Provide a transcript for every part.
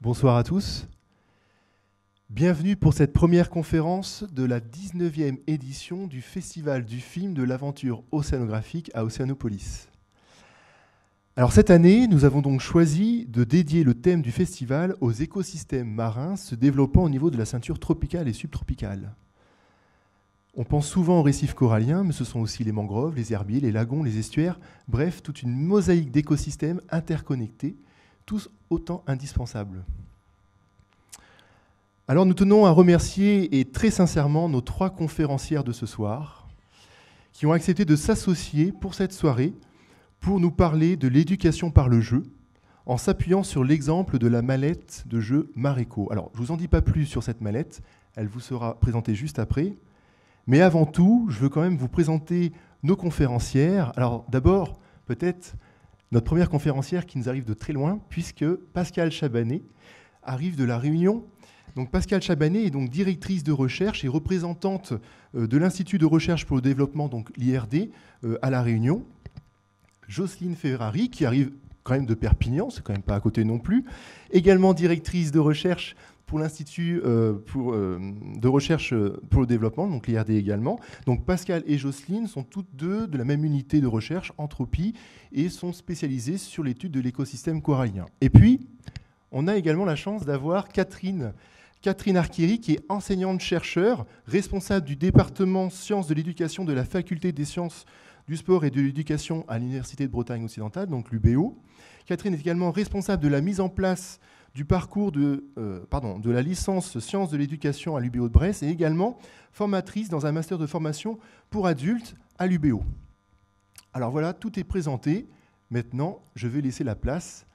Bonsoir à tous. Bienvenue pour cette première conférence de la 19e édition du Festival du film de l'aventure océanographique à Océanopolis. Alors cette année, nous avons donc choisi de dédier le thème du festival aux écosystèmes marins se développant au niveau de la ceinture tropicale et subtropicale. On pense souvent aux récifs coralliens, mais ce sont aussi les mangroves, les herbiers, les lagons, les estuaires, bref, toute une mosaïque d'écosystèmes interconnectés, tous autant indispensables. Alors nous tenons à remercier et très sincèrement nos trois conférencières de ce soir qui ont accepté de s'associer pour cette soirée pour nous parler de l'éducation par le jeu en s'appuyant sur l'exemple de la mallette de jeu MARECO. Alors je ne vous en dis pas plus sur cette mallette, elle vous sera présentée juste après. Mais avant tout, je veux quand même vous présenter nos conférencières. Alors d'abord, peut-être notre première conférencière qui nous arrive de très loin puisque Pascale Chabanet arrive de La Réunion. Donc Pascale Chabanet est donc directrice de recherche et représentante de l'Institut de recherche pour le développement, donc l'IRD, à La Réunion. Jocelyne Ferrari, qui arrive quand même de Perpignan, c'est quand même pas à côté non plus, également directrice de recherche pour l'Institut de recherche pour le développement, donc l'IRD également. Donc Pascale et Jocelyne sont toutes deux de la même unité de recherche, Entropie, et sont spécialisées sur l'étude de l'écosystème corallien. Et puis, on a également la chance d'avoir Catherine Archieri, qui est enseignante-chercheur, responsable du département sciences de l'éducation de la faculté des sciences du sport et de l'éducation à l'Université de Bretagne occidentale, donc l'UBO. Catherine est également responsable de la mise en place du parcours de la licence sciences de l'éducation à l'UBO de Brest et également formatrice dans un master de formation pour adultes à l'UBO. Alors voilà, tout est présenté. Maintenant, je vais laisser la place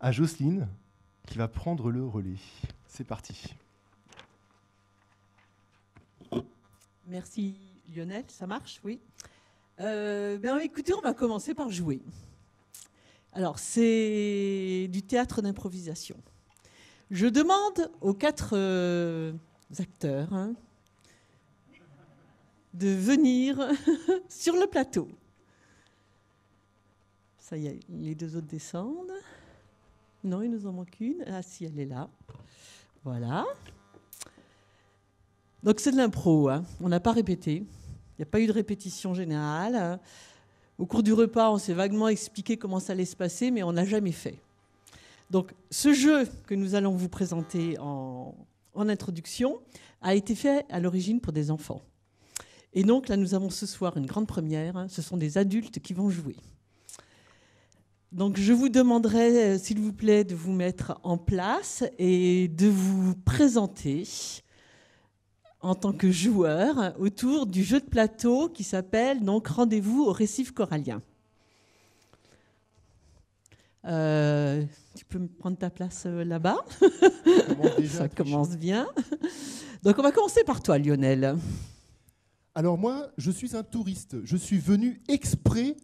à Jocelyne qui va prendre le relais. C'est parti. Merci Lionel, ça marche, oui. Écoutez, on va commencer par jouer. Alors, c'est du théâtre d'improvisation. Je demande aux quatre acteurs de venir sur le plateau. Ça y est, les deux autres descendent. Non, il nous en manque une. Ah si, elle est là. Voilà. Donc c'est de l'impro, on n'a pas répété. Il n'y a pas eu de répétition générale. Au cours du repas, on s'est vaguement expliqué comment ça allait se passer, mais on n'a jamais fait. Donc ce jeu que nous allons vous présenter en introduction a été fait à l'origine pour des enfants. Et donc là, nous avons ce soir une grande première. Ce sont des adultes qui vont jouer. Donc, je vous demanderai, s'il vous plaît, de vous mettre en place et de vous présenter en tant que joueur autour du jeu de plateau qui s'appelle donc Rendez-vous au récif corallien. Tu peux me prendre ta place là-bas. Ça commence bien. Donc, on va commencer par toi, Lionel. Alors, moi, je suis un touriste. Je suis venu exprès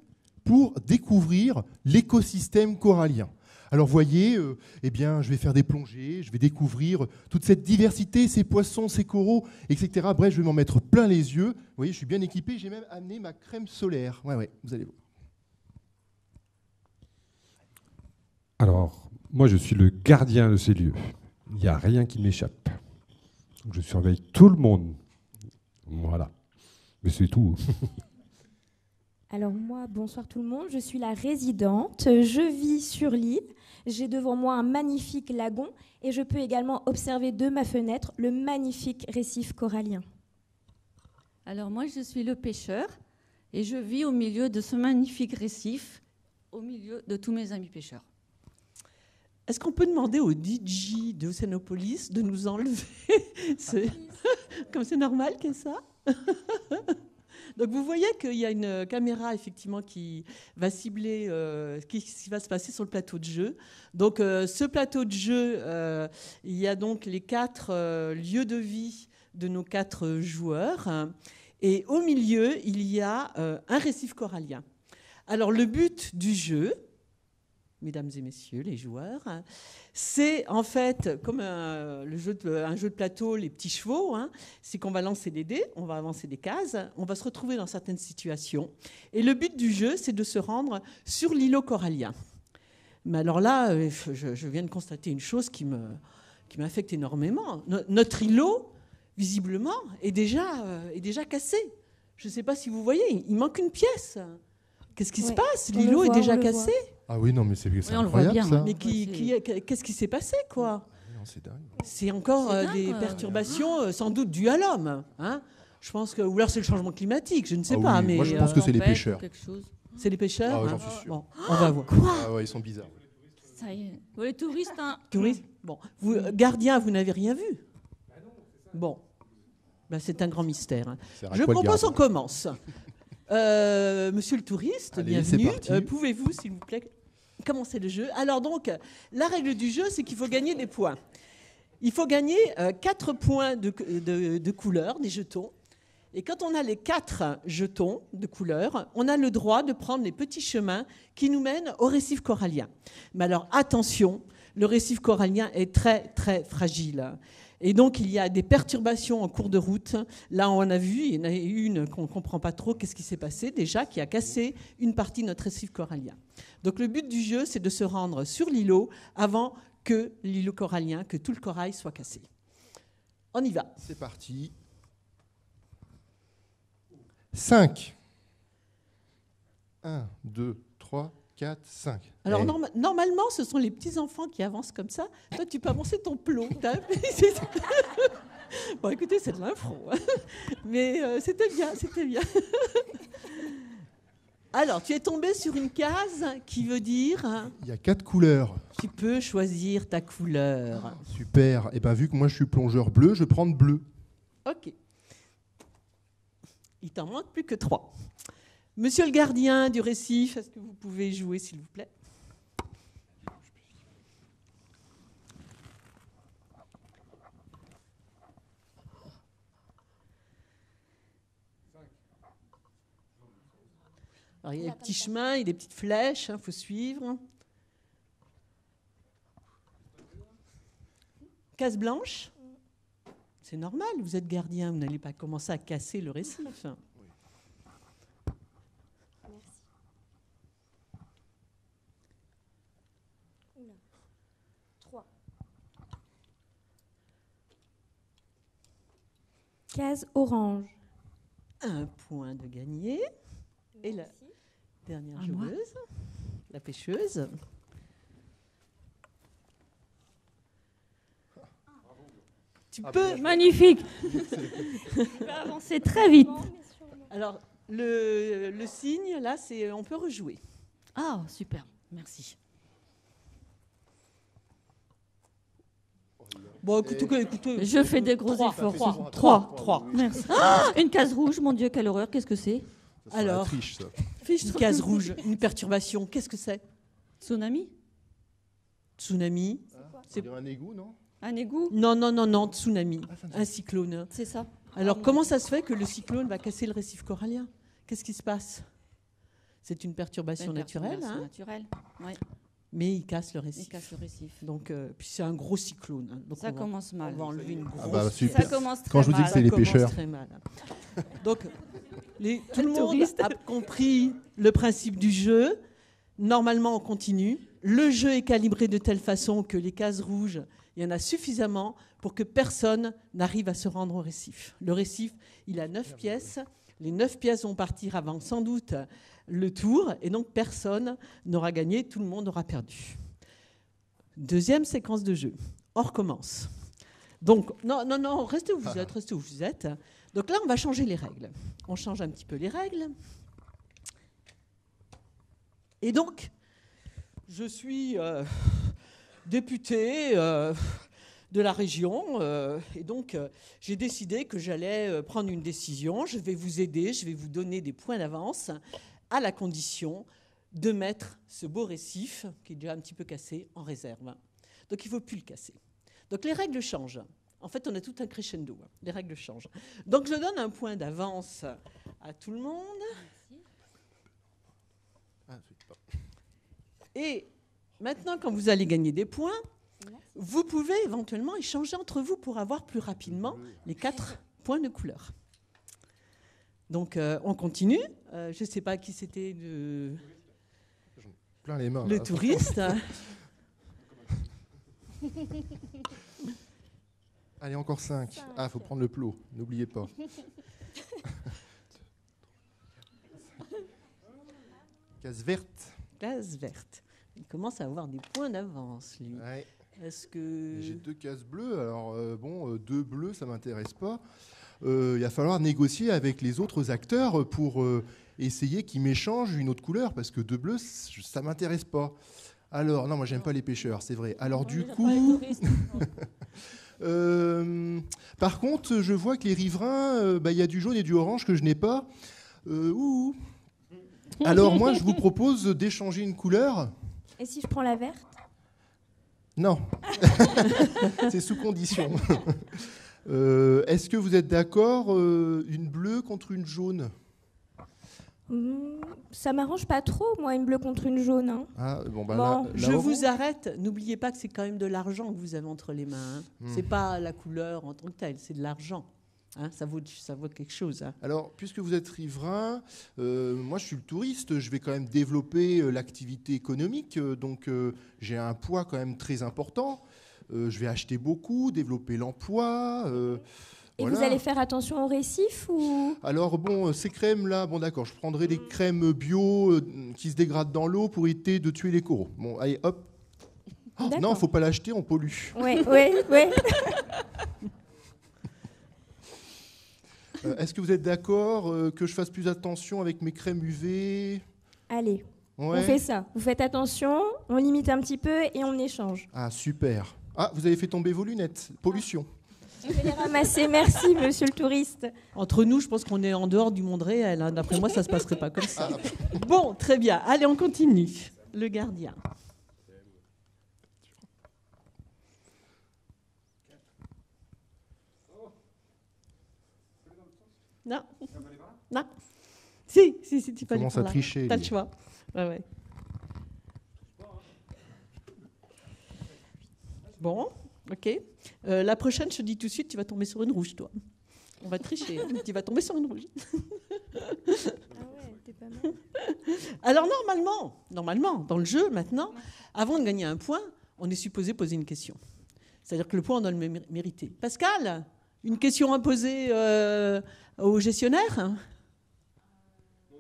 pour découvrir l'écosystème corallien. Alors voyez, je vais faire des plongées, je vais découvrir toute cette diversité, ces poissons, ces coraux, etc. Bref, je vais m'en mettre plein les yeux. Vous voyez, je suis bien équipé, j'ai même amené ma crème solaire. Ouais, vous allez voir. Alors, moi je suis le gardien de ces lieux. Il n'y a rien qui m'échappe. Je surveille tout le monde. Voilà. Mais c'est tout. Alors moi, bonsoir tout le monde, je suis la résidente, je vis sur l'île, j'ai devant moi un magnifique lagon et je peux également observer de ma fenêtre le magnifique récif corallien. Alors moi, je suis le pêcheur et je vis au milieu de ce magnifique récif, au milieu de tous mes amis pêcheurs. Est-ce qu'on peut demander au DJ de Océanopolis de nous enlever comme c'est normal que ça. Donc vous voyez qu'il y a une caméra effectivement qui va cibler ce qui va se passer sur le plateau de jeu. Donc ce plateau de jeu, il y a donc les quatre lieux de vie de nos quatre joueurs. Et au milieu, il y a un récif corallien. Alors le but du jeu, mesdames et messieurs les joueurs. C'est en fait comme un jeu de plateau, les petits chevaux. C'est qu'on va lancer des dés, on va avancer des cases, on va se retrouver dans certaines situations. Et le but du jeu, c'est de se rendre sur l'îlot corallien. Mais alors là, je viens de constater une chose qui m'affecte énormément. Notre îlot, visiblement, est déjà cassé. Je ne sais pas si vous voyez, il manque une pièce. Qu'est-ce qui se passe? L'îlot est déjà cassé. Ah oui, non, mais c'est incroyable, bien, ça. Mais qu'est-ce qui s'est passé, quoi? C'est dingue. C'est encore des perturbations, sans doute, dues à l'homme. Je pense que... Ou alors c'est le changement climatique, je ne sais pas. Oui. Mais moi, je pense que c'est les pêcheurs. C'est les pêcheurs? Ah, j'en suis sûr. Bon, on va voir. Quoi? Ah ouais, ils sont bizarres. Ça y est. Vous, les touristes, touristes. Bon. Vous, gardiens, vous n'avez rien vu? Bon. Ben, c'est un grand mystère. Je propose on commence. Monsieur le touriste, allez, bienvenue. Pouvez-vous, s'il vous plaît, commencer le jeu? Alors donc, la règle du jeu, c'est qu'il faut gagner des points. Il faut gagner 4 points de couleur, des jetons. Et quand on a les 4 jetons de couleur, on a le droit de prendre les petits chemins qui nous mènent au récif corallien. Mais alors attention, le récif corallien est très très fragile. Et donc il y a des perturbations en cours de route. Là on en a vu, il y en a une qu'on ne comprend pas trop qu'est-ce qui s'est passé déjà, qui a cassé une partie de notre récif corallien. Donc le but du jeu, c'est de se rendre sur l'îlot avant que l'îlot corallien, que tout le corail soit cassé. On y va. C'est parti. 5. 1, 2, 3, 4, 5. Alors, hey. Normalement, ce sont les petits-enfants qui avancent comme ça. Toi, tu peux avancer ton plot. Bon, écoutez, c'est de l'infro. Mais c'était bien, c'était bien. Alors, tu es tombé sur une case qui veut dire... Il y a 4 couleurs. Tu peux choisir ta couleur. Oh, super. Et bien, vu que moi, je suis plongeur bleu, je prends le bleu. OK. Il t'en manque plus que 3. Monsieur le gardien du récif, est-ce que vous pouvez jouer, s'il vous plaît? Alors, il y a des petits chemins, il y a des petites flèches, il faut suivre. Case blanche? C'est normal, vous êtes gardien, vous n'allez pas commencer à casser le récif. Oui. Merci. 3. Case orange. Un point de gagné. Merci. Et la dernière joueuse, la pêcheuse. Tu peux, magnifique. Tu peux avancer très vite. Alors, le signe, là, c'est on peut rejouer. Ah, super, merci. Bon, écoutez. Je fais des gros efforts. 3. Merci. Ah, une case rouge, mon Dieu, quelle horreur, qu'est-ce que c'est? Alors, triche, ça. Une case rouge, une perturbation, qu'est-ce que c'est? Tsunami? Tsunami? C'est un égout, non? Un égout? Non, tsunami, un cyclone. C'est ça. Alors, comment ça se fait que le cyclone va casser le récif corallien? Qu'est-ce qui se passe? C'est une perturbation naturelle. Oui. Mais il casse le récif. Donc, puis c'est un gros cyclone. Donc ça commence mal. On va enlever une grosse... ça commence très mal. Quand je vous dis que c'est les pêcheurs. Ça commence très mal. Donc, tout le monde a compris le principe du jeu. Normalement, on continue. Le jeu est calibré de telle façon que les cases rouges... Il y en a suffisamment pour que personne n'arrive à se rendre au récif. Le récif, il a 9 pièces. Les 9 pièces vont partir avant sans doute le tour. Et donc, personne n'aura gagné. Tout le monde aura perdu. Deuxième séquence de jeu. On recommence. Donc, non, restez où vous êtes. Donc là, on va changer les règles. On change un petit peu les règles. Et donc, je suis... députée de la région, et donc j'ai décidé que j'allais prendre une décision. Je vais vous aider, je vais vous donner des points d'avance à la condition de mettre ce beau récif, qui est déjà un petit peu cassé, en réserve. Donc il ne faut plus le casser. Donc les règles changent. En fait, on a tout un crescendo. Les règles changent. Donc je donne un point d'avance à tout le monde. Et Maintenant, quand vous allez gagner des points, vous pouvez éventuellement échanger entre vous pour avoir plus rapidement les 4 points de couleur. Donc, on continue. Je ne sais pas qui c'était de... Plein les mains, le là, touriste. Allez, encore 5. Ah, il faut prendre le plot, n'oubliez pas. Case verte. Case verte. Il commence à avoir des points d'avance, lui. Ouais. Est-ce que... J'ai 2 cases bleues, alors bon, 2 bleus, ça ne m'intéresse pas. Il va falloir négocier avec les autres acteurs pour essayer qu'ils m'échangent une autre couleur, parce que 2 bleus, ça ne m'intéresse pas. Alors, non, moi, j'aime pas les pêcheurs, c'est vrai. Alors, du coup... par contre, je vois que les riverains, bah, y a du jaune et du orange que je n'ai pas. Ouh. Alors, moi, je vous propose d'échanger une couleur. Et si je prends la verte ? Non. C'est sous condition. Est-ce que vous êtes d'accord, une bleue contre une jaune ? Ça m'arrange pas trop, moi, une bleue contre une jaune. Hein. Ah, bon, bah, bon, là, je vous arrête. N'oubliez pas que c'est quand même de l'argent que vous avez entre les mains. Hein. Mmh. C'est pas la couleur en tant que telle, c'est de l'argent. Hein, ça vaut quelque chose. Hein. Alors, puisque vous êtes riverain, moi je suis le touriste, je vais quand même développer l'activité économique, donc j'ai un poids quand même très important. Je vais acheter beaucoup, développer l'emploi. Et voilà. Vous allez faire attention aux récifs ou... Alors bon, ces crèmes-là, bon d'accord, je prendrai des crèmes bio qui se dégradent dans l'eau pour éviter de tuer les coraux. Bon, allez, hop. Oh, non, il ne faut pas l'acheter, on pollue. Oui, oui, oui. Est-ce que vous êtes d'accord que je fasse plus attention avec mes crèmes UV ? Allez, ouais. On fait ça. Vous faites attention, on limite un petit peu et on échange. Ah, super. Ah, vous avez fait tomber vos lunettes. Pollution. Ah. Je vais les ramasser. Merci, monsieur le touriste. Entre nous, je pense qu'on est en dehors du monde réel. Hein. D'après moi, ça ne se passerait pas comme ça. Ah. Bon, très bien. Allez, on continue. Le gardien. Non. Non. Si, si, si, tu peux aller par là. Commence à tricher. T'as le choix. Ouais, ouais. Bon, ok. La prochaine, je te dis tout de suite, tu vas tomber sur une rouge, toi. On va tricher. Tu vas tomber sur une rouge. Ah ouais, t'es pas mal. Alors, normalement, dans le jeu, maintenant, avant de gagner un point, on est supposé poser une question. C'est-à-dire que le point, on doit le mériter. Pascal ? Une question à poser au gestionnaire ? Non,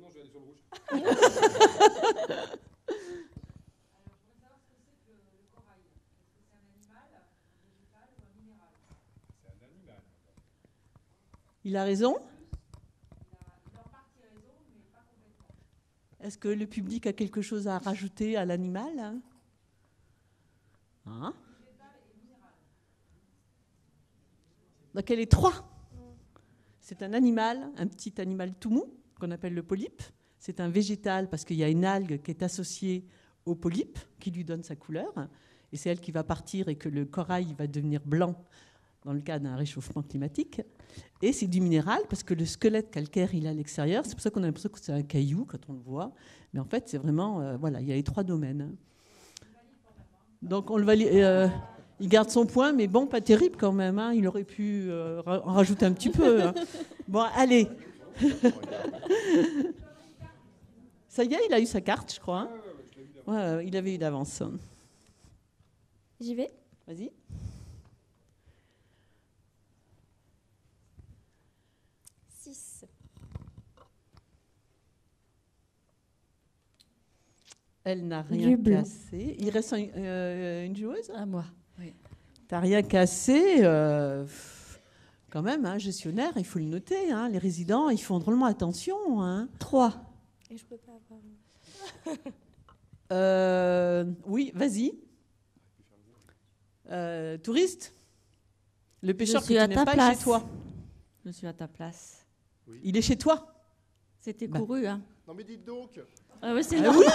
non, je vais aller sur le rouge. Alors, je voudrais savoir ce que c'est que le corail. Est-ce que c'est un animal, un végétal ou un minéral ? C'est un animal. Il a raison ? Il a en partie raison, mais pas complètement. Est-ce que le public a quelque chose à rajouter à l'animal ? Hein ? Donc elle est 3. C'est un animal, un petit animal tout mou, qu'on appelle le polype. C'est un végétal parce qu'il y a une algue qui est associée au polype, qui lui donne sa couleur. Et c'est elle qui va partir et que le corail va devenir blanc dans le cas d'un réchauffement climatique. Et c'est du minéral parce que le squelette calcaire, il est à l'extérieur. C'est pour ça qu'on a l'impression que c'est un caillou quand on le voit. Mais en fait, c'est vraiment... voilà, il y a les 3 domaines. Donc on le valide... Il garde son point, mais bon, pas terrible quand même. Hein. Il aurait pu en rajouter un petit peu. Hein. Bon, allez. Ça y est, il a eu sa carte, je crois. Hein. Ouais, il avait eu d'avance. J'y vais. Vas-y. Elle n'a rien cassé. Il reste une joueuse à moi. Oui. T'as rien cassé, quand même, hein, gestionnaire, il faut le noter. Hein, les résidents, ils font drôlement attention. Hein. 3. Et je peux pas avoir. Oui, vas-y. Touriste, le pêcheur qui n'est pas place. Chez toi. Je suis à ta place. Oui. Il est chez toi. C'était couru. Hein. Non mais dites donc. Ah oui, c'est normal.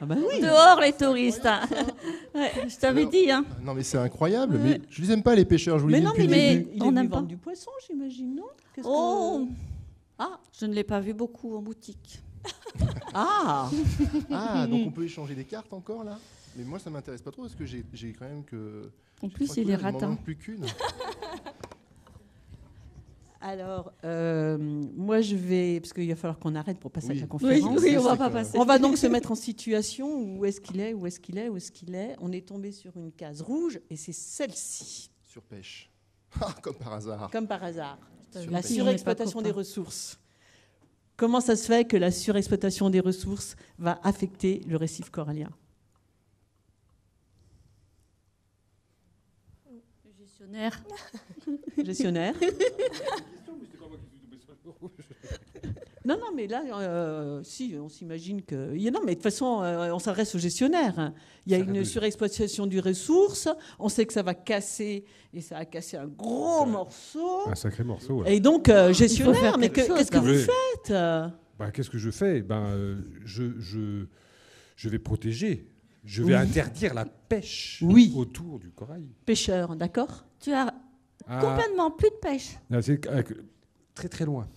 Ah bah oui. Dehors, les touristes. Ouais, je t'avais dit. Hein. Non, mais c'est incroyable. Ouais. Mais je ne les aime pas, les pêcheurs. Je vous l'ai dit depuis le début. Mais on aime vendre du poisson, j'imagine, non ? Oh que... Ah, je ne l'ai pas vu beaucoup en boutique. Ah. Ah, donc on peut échanger des cartes encore, là ? Mais moi, ça ne m'intéresse pas trop parce que j'ai quand même que... En plus, il est ratin. Plus qu'une. Alors, moi, je vais... Parce qu'il va falloir qu'on arrête pour passer à la conférence. Oui, on ne va pas passer. On va donc se mettre en situation où est-ce qu'il est, où est-ce qu'il est, où est-ce qu'il est. On est tombé sur une case rouge et c'est celle-ci. Surpêche. Comme par hasard. Comme par hasard. La surexploitation des ressources. Comment ça se fait que la surexploitation des ressources va affecter le récif corallien ? Gestionnaire. Gestionnaire. Non, non, mais là, si, on s'imagine que... Non, mais de toute façon, on s'adresse aux gestionnaires. Il y a une surexploitation des ressources. On sait que ça va casser, et ça a cassé un gros morceau. Un sacré morceau. Ouais. Et donc, gestionnaire, mais qu'est-ce que vous faites ? Qu'est-ce que je fais ? Je vais protéger. Je vais interdire la pêche autour du corail. Pêcheur, d'accord ? Tu as complètement plus de pêche. Non, c'est très, très loin.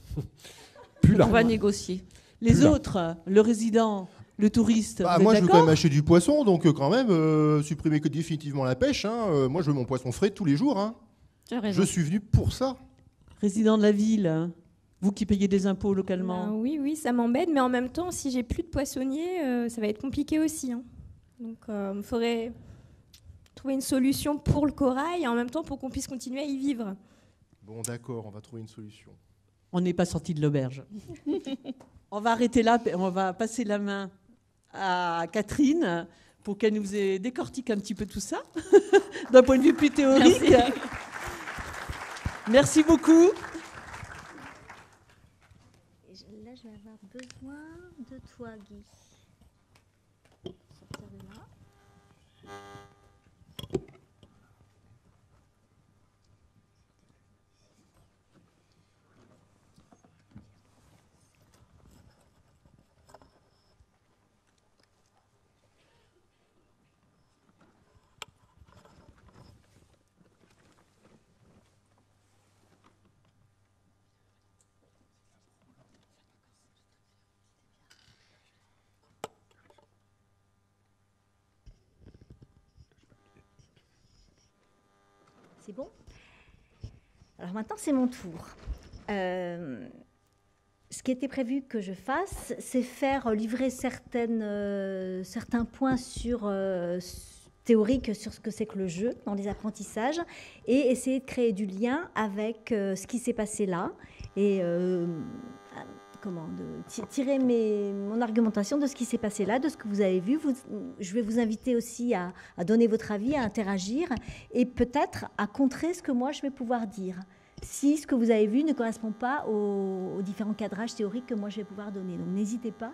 On va négocier. Les autres, le résident, le touriste. Bah, moi, je veux quand même acheter du poisson, donc quand même, supprimer définitivement la pêche. Hein. Moi, je veux mon poisson frais tous les jours. Hein. Je suis venu pour ça. Résident de la ville, vous qui payez des impôts localement. Oui, ça m'embête, mais en même temps, si j'ai plus de poissonniers, ça va être compliqué aussi. Hein. Donc, il faudrait trouver une solution pour le corail et en même temps pour qu'on puisse continuer à y vivre. Bon, d'accord, on va trouver une solution. On n'est pas sorti de l'auberge. On va arrêter là, on va passer la main à Catherine pour qu'elle nous décortique un petit peu tout ça, d'un point de vue plus théorique. Merci beaucoup. Là, je vais avoir besoin de toi, Guy. Je vais sortir de là. C'est bon. Alors maintenant, c'est mon tour. Ce qui était prévu que je fasse, c'est faire livrer certains points théoriques sur ce que c'est que le jeu dans les apprentissages et essayer de créer du lien avec ce qui s'est passé là et tirer mon argumentation de ce qui s'est passé là, de ce que vous avez vu. Je vais vous inviter aussi à donner votre avis, à interagir et peut-être à contrer ce que moi je vais pouvoir dire, si ce que vous avez vu ne correspond pas aux différents cadrages théoriques que moi je vais pouvoir donner. Donc n'hésitez pas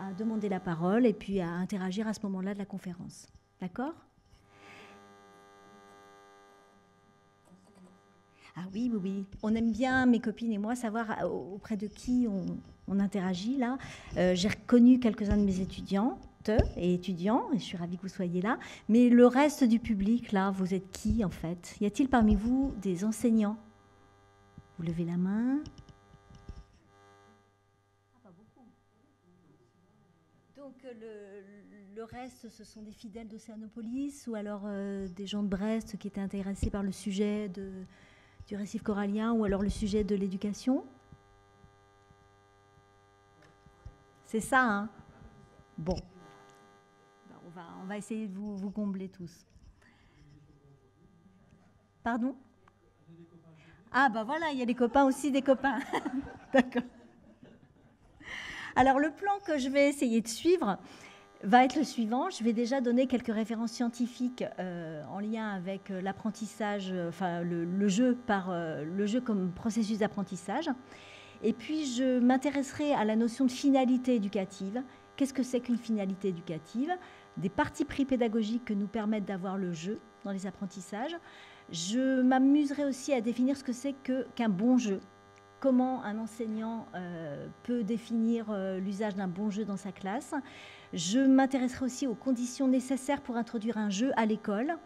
à demander la parole et puis à interagir à ce moment-là de la conférence. D'accord ? Ah oui. On aime bien, mes copines et moi, savoir auprès de qui on interagit, là. J'ai reconnu quelques-uns de mes étudiants, et je suis ravie que vous soyez là. Mais le reste du public, là, vous êtes qui, en fait ? Y a-t-il parmi vous des enseignants ? Vous levez la main. Pas beaucoup. Donc, le reste, ce sont des fidèles d'Océanopolis ou alors des gens de Brest qui étaient intéressés par le sujet du récif corallien ou alors le sujet de l'éducation. C'est ça, hein ? Bon. On va essayer de vous combler tous. Pardon ? Ah, bah voilà, il y a des copains aussi, des copains. D'accord. Alors, le plan que je vais essayer de suivre va être le suivant. Je vais déjà donner quelques références scientifiques en lien avec l'apprentissage, enfin le jeu comme processus d'apprentissage. Et puis, je m'intéresserai à la notion de finalité éducative. Qu'est-ce que c'est qu'une finalité éducative ? Des partis pris pédagogiques que nous permettent d'avoir le jeu dans les apprentissages. Je m'amuserai aussi à définir ce que c'est qu'un bon jeu. Comment un enseignant peut définir l'usage d'un bon jeu dans sa classe. Je m'intéresserai aussi aux conditions nécessaires pour introduire un jeu à l'école,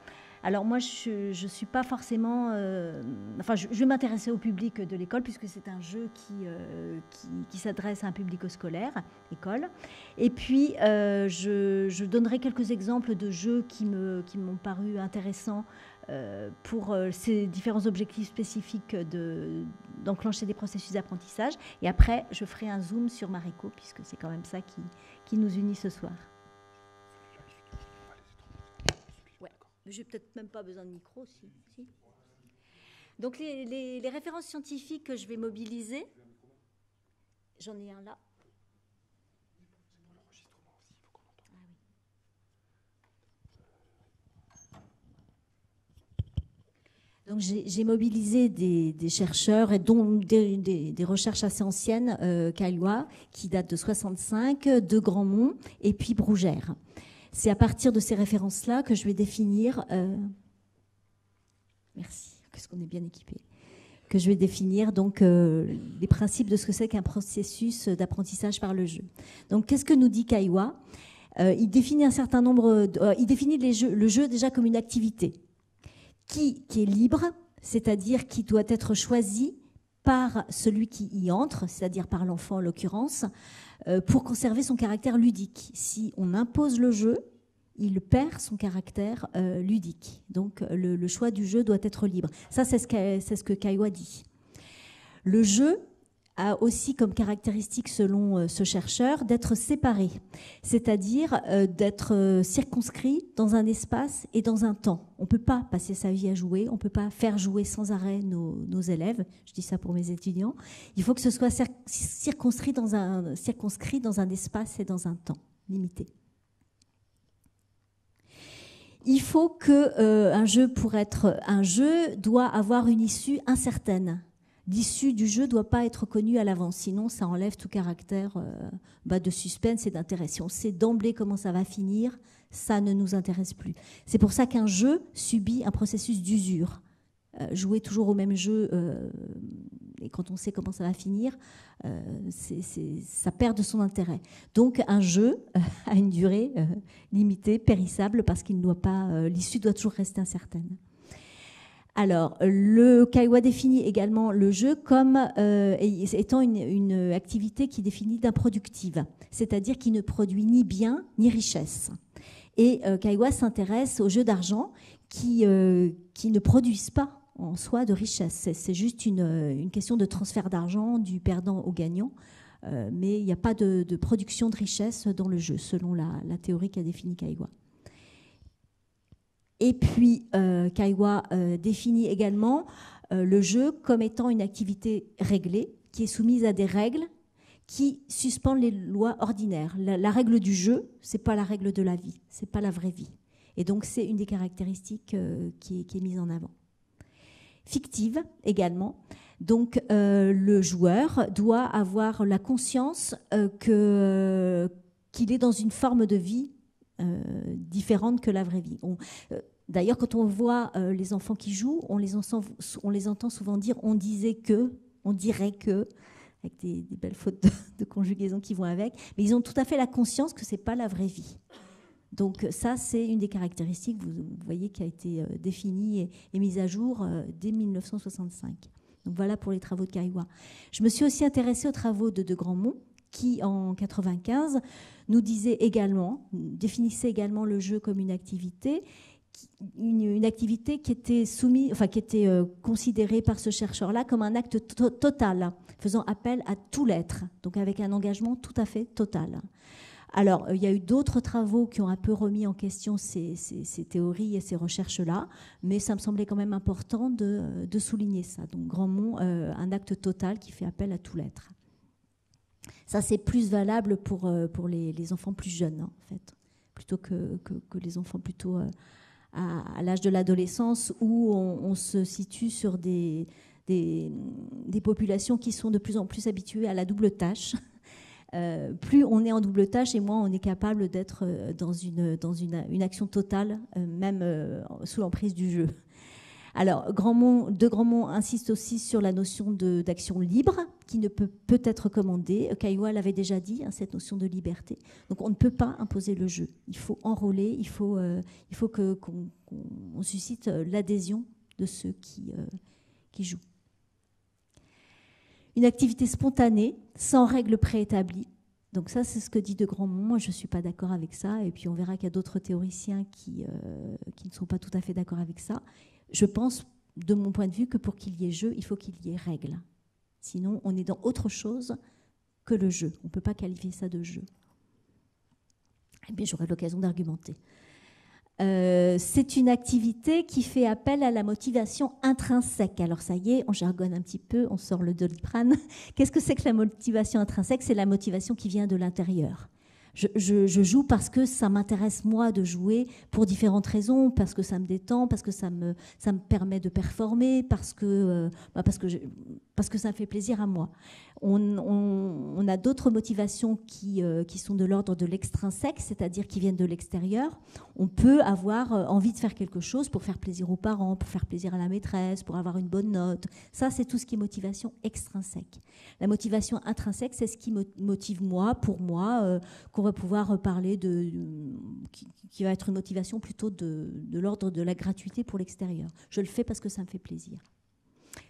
Alors moi, je ne suis pas forcément... je m'intéressais au public de l'école, puisque c'est un jeu qui s'adresse à un public scolaire, école. Et puis, je donnerai quelques exemples de jeux qui m'ont paru intéressants pour ces différents objectifs spécifiques d'enclencher des processus d'apprentissage. Et après, je ferai un zoom sur MARECO, puisque c'est quand même ça qui nous unit ce soir. J'ai peut-être même pas besoin de micro, si. Donc les références scientifiques que je vais mobiliser, j'en ai un là. Donc j'ai mobilisé des chercheurs, et dont des recherches assez anciennes, Caillois, qui datent de 65, De Grandmont et puis Brougère. C'est à partir de ces références-là que je vais définir... Merci, parce qu'on est bien équipé. Que je vais définir donc, les principes de ce que c'est qu'un processus d'apprentissage par le jeu. Donc, qu'est-ce que nous dit Caillois? Il définit un certain nombre... il définit le jeu déjà comme une activité qui est libre, c'est-à-dire qui doit être choisie par celui qui y entre, c'est-à-dire par l'enfant en l'occurrence, pour conserver son caractère ludique. Si on impose le jeu, il perd son caractère ludique. Donc le choix du jeu doit être libre. Ça, c'est ce que Caillois dit. Le jeu a aussi comme caractéristique, selon ce chercheur, d'être séparé, c'est-à-dire d'être circonscrit dans un espace et dans un temps. On ne peut pas passer sa vie à jouer, on ne peut pas faire jouer sans arrêt nos élèves, je dis ça pour mes étudiants. Il faut que ce soit circonscrit dans un espace et dans un temps limité. Il faut que un jeu, pour être un jeu, doit avoir une issue incertaine. L'issue du jeu ne doit pas être connue à l'avance, sinon ça enlève tout caractère de suspense et d'intérêt. Si on sait d'emblée comment ça va finir, ça ne nous intéresse plus. C'est pour ça qu'un jeu subit un processus d'usure. Jouer toujours au même jeu, et quand on sait comment ça va finir, ça perd de son intérêt. Donc un jeu a une durée limitée, périssable, parce qu'il ne doit pas, l'issue doit toujours rester incertaine. Alors, Caillois définit également le jeu comme étant une activité qui définit d'improductive, c'est-à-dire qui ne produit ni bien ni richesse. Et Caillois s'intéresse aux jeux d'argent qui ne produisent pas en soi de richesse. C'est juste une question de transfert d'argent du perdant au gagnant, mais il n'y a pas de production de richesse dans le jeu, selon la théorie qu'a définie Caillois. Et puis, Caillois définit également le jeu comme étant une activité réglée, qui est soumise à des règles qui suspendent les lois ordinaires. La règle du jeu, ce n'est pas la règle de la vie, ce n'est pas la vraie vie. Et donc, c'est une des caractéristiques qui est mise en avant. Fictive également. Donc, le joueur doit avoir la conscience qu'il est dans une forme de vie différente que la vraie vie. D'ailleurs, quand on voit les enfants qui jouent, on les entend souvent dire « on disait que »,« on dirait que », avec des belles fautes de conjugaison qui vont avec, mais ils ont tout à fait la conscience que ce n'est pas la vraie vie. Donc ça, c'est une des caractéristiques, vous voyez, qui a été définie et mise à jour dès 1965. Donc voilà pour les travaux de Caillois. Je me suis aussi intéressée aux travaux de Grandmont, qui, en 1995, nous disait également, définissait également le jeu comme une activité, une activité qui était considérée par ce chercheur-là comme un acte total, faisant appel à tout l'être, donc avec un engagement tout à fait total. Alors, il y a eu d'autres travaux qui ont un peu remis en question ces théories et ces recherches-là, mais ça me semblait quand même important de souligner ça. Donc, Grandmont, un acte total qui fait appel à tout l'être. Ça, c'est plus valable pour les enfants plus jeunes, hein, en fait, plutôt que les enfants plutôt à l'âge de l'adolescence, où on se situe sur des populations qui sont de plus en plus habituées à la double tâche. Plus on est en double tâche et moins on est capable d'être dans une action totale, même sous l'emprise du jeu. Alors, De Grandmont insiste aussi sur la notion d'action libre, qui ne peut être commandée. Caillois l'avait déjà dit, hein, cette notion de liberté. Donc, on ne peut pas imposer le jeu. Il faut enrôler, il faut qu'on suscite l'adhésion de ceux qui jouent. Une activité spontanée, sans règles préétablies. Donc ça, c'est ce que dit De Grandmont. Moi, je ne suis pas d'accord avec ça. Et puis, on verra qu'il y a d'autres théoriciens qui ne sont pas tout à fait d'accord avec ça. Je pense, de mon point de vue, que pour qu'il y ait jeu, il faut qu'il y ait règles. Sinon, on est dans autre chose que le jeu. On ne peut pas qualifier ça de jeu. Eh bien, j'aurai l'occasion d'argumenter. C'est une activité qui fait appel à la motivation intrinsèque. Alors ça y est, on jargonne un petit peu, on sort le doliprane. Qu'est-ce que c'est que la motivation intrinsèque? C'est la motivation qui vient de l'intérieur. Je joue parce que ça m'intéresse, moi, de jouer pour différentes raisons, parce que ça me détend, parce que ça me permet de performer, parce que ça me fait plaisir à moi. On a d'autres motivations qui sont de l'ordre de l'extrinsèque, c'est-à-dire qui viennent de l'extérieur. On peut avoir envie de faire quelque chose pour faire plaisir aux parents, pour faire plaisir à la maîtresse, pour avoir une bonne note. Ça, c'est tout ce qui est motivation extrinsèque. La motivation intrinsèque, c'est ce qui motive moi, pour moi, qu'on va pouvoir parler qui va être une motivation plutôt de l'ordre de la gratuité pour l'extérieur. Je le fais parce que ça me fait plaisir.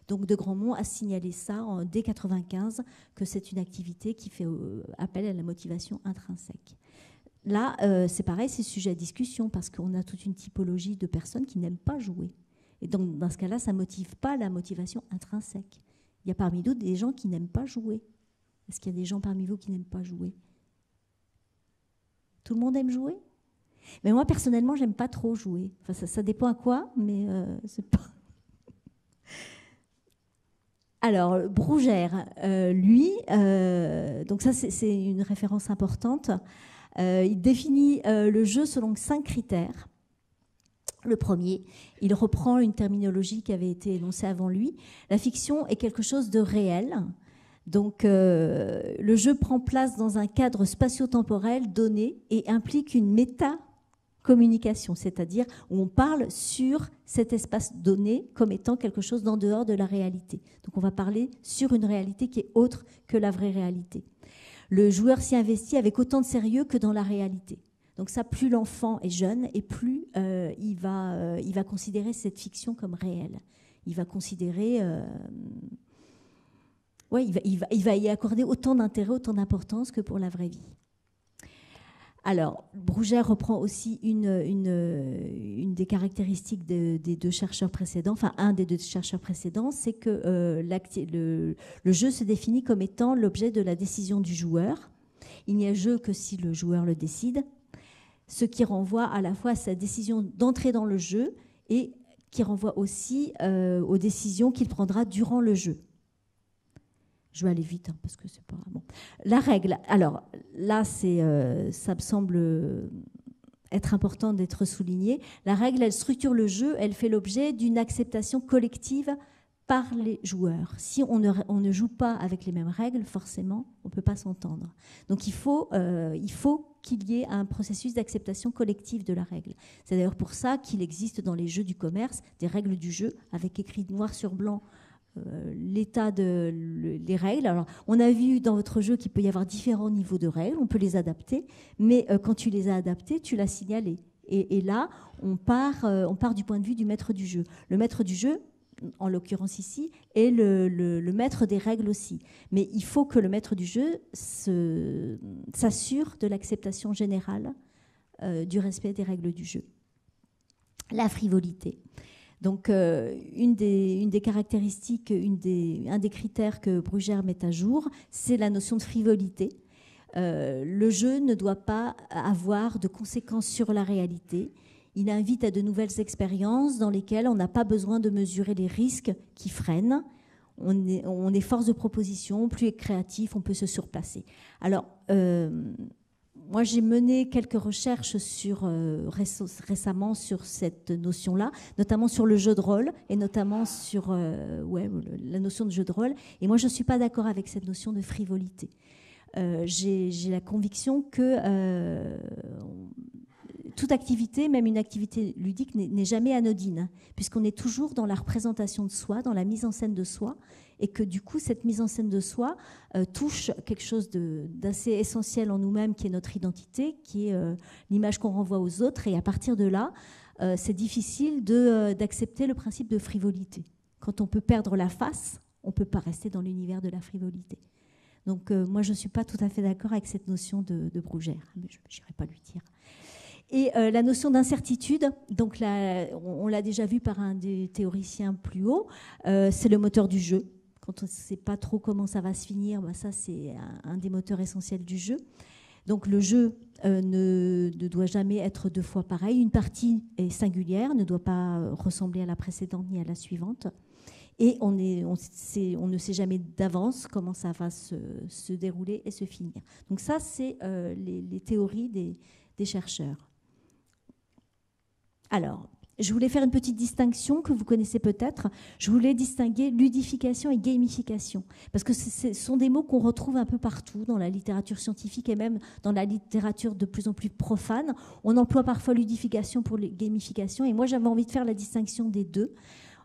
Donc De Grandmont a signalé ça dès 1995, que c'est une activité qui fait appel à la motivation intrinsèque. Là, c'est pareil, c'est sujet à discussion, parce qu'on a toute une typologie de personnes qui n'aiment pas jouer. Et donc, dans ce cas-là, ça ne motive pas la motivation intrinsèque. Il y a parmi nous des gens qui n'aiment pas jouer. Est-ce qu'il y a des gens parmi vous qui n'aiment pas jouer? Tout le monde aime jouer? Mais moi, personnellement, j'aime pas trop jouer. Enfin, ça dépend à quoi, mais c'est pas... Alors, Brougère, lui, donc ça, c'est une référence importante. Il définit le jeu selon 5 critères. Le premier, il reprend une terminologie qui avait été énoncée avant lui. La fiction est quelque chose de réel. Donc, le jeu prend place dans un cadre spatio-temporel donné et implique une méta-communication, c'est-à-dire où on parle sur cet espace donné comme étant quelque chose d'en dehors de la réalité. Donc, on va parler sur une réalité qui est autre que la vraie réalité. Le joueur s'y investit avec autant de sérieux que dans la réalité. Donc ça, plus l'enfant est jeune et plus il va considérer cette fiction comme réelle. Il va considérer... Ouais, il va y accorder autant d'intérêt, autant d'importance que pour la vraie vie. Alors, Brougère reprend aussi une des caractéristiques des deux chercheurs précédents, enfin, un des deux chercheurs précédents, c'est que le jeu se définit comme étant l'objet de la décision du joueur. Il n'y a jeu que si le joueur le décide, ce qui renvoie à la fois à sa décision d'entrer dans le jeu et qui renvoie aussi aux décisions qu'il prendra durant le jeu. Je vais aller vite, hein, parce que c'est pas... Bon. La règle, alors là, ça me semble être important d'être souligné. La règle, elle structure le jeu, elle fait l'objet d'une acceptation collective par les joueurs. Si on ne joue pas avec les mêmes règles, forcément, on ne peut pas s'entendre. Donc il faut qu'il y ait un processus d'acceptation collective de la règle. C'est d'ailleurs pour ça qu'il existe dans les jeux du commerce des règles du jeu avec écrit noir sur blanc les règles. Alors, on a vu dans votre jeu qu'il peut y avoir différents niveaux de règles, on peut les adapter, mais quand tu les as adaptées, tu l'as signalé. Et là, on part du point de vue du maître du jeu. Le maître du jeu, en l'occurrence ici, est le maître des règles aussi. Mais il faut que le maître du jeu s'assure de l'acceptation générale du respect des règles du jeu. La frivolité. Donc, une des caractéristiques, un des critères que Brougère met à jour, c'est la notion de frivolité. Le jeu ne doit pas avoir de conséquences sur la réalité. Il invite à de nouvelles expériences dans lesquelles on n'a pas besoin de mesurer les risques qui freinent. On est force de proposition, plus créatif, on peut se surpasser. Alors, moi, j'ai mené quelques recherches récemment sur cette notion-là, notamment sur le jeu de rôle et notamment sur la notion de jeu de rôle. Et moi, je ne suis pas d'accord avec cette notion de frivolité. J'ai la conviction que toute activité, même une activité ludique, n'est jamais anodine, puisqu'on est toujours dans la représentation de soi, dans la mise en scène de soi, et que du coup, cette mise en scène de soi touche quelque chose d'assez essentiel en nous-mêmes, qui est notre identité, qui est l'image qu'on renvoie aux autres, et à partir de là, c'est difficile d'accepter le principe de frivolité. Quand on peut perdre la face, on ne peut pas rester dans l'univers de la frivolité. Donc moi, je ne suis pas tout à fait d'accord avec cette notion de Brougère, mais je n'irai pas lui dire. Et la notion d'incertitude, donc on l'a déjà vu par un des théoriciens plus haut, c'est le moteur du jeu. Quand on ne sait pas trop comment ça va se finir, ben ça c'est un des moteurs essentiels du jeu. Donc le jeu ne doit jamais être deux fois pareil. Une partie est singulière, ne doit pas ressembler à la précédente ni à la suivante. Et on ne sait jamais d'avance comment ça va se dérouler et se finir. Donc ça, c'est les théories des chercheurs. Alors, je voulais faire une petite distinction que vous connaissez peut-être. Je voulais distinguer ludification et gamification, parce que ce sont des mots qu'on retrouve un peu partout dans la littérature scientifique et même dans la littérature de plus en plus profane. On emploie parfois ludification pour gamification, et moi j'avais envie de faire la distinction des deux.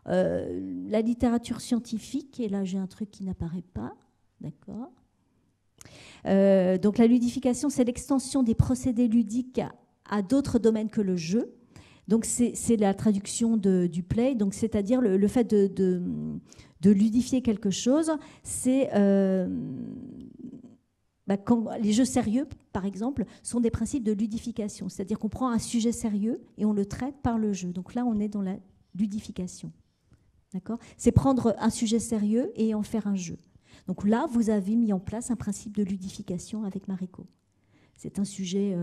La littérature scientifique, et là j'ai un truc qui n'apparaît pas, d'accord. Donc la ludification, c'est l'extension des procédés ludiques à d'autres domaines que le jeu. Donc c'est la traduction du play, donc c'est-à-dire le fait de ludifier quelque chose. C'est quand les jeux sérieux, par exemple, sont des principes de ludification, c'est-à-dire qu'on prend un sujet sérieux et on le traite par le jeu. Donc là, on est dans la ludification. D'accord ? C'est prendre un sujet sérieux et en faire un jeu. Donc là, vous avez mis en place un principe de ludification avec MARECO. C'est un sujet,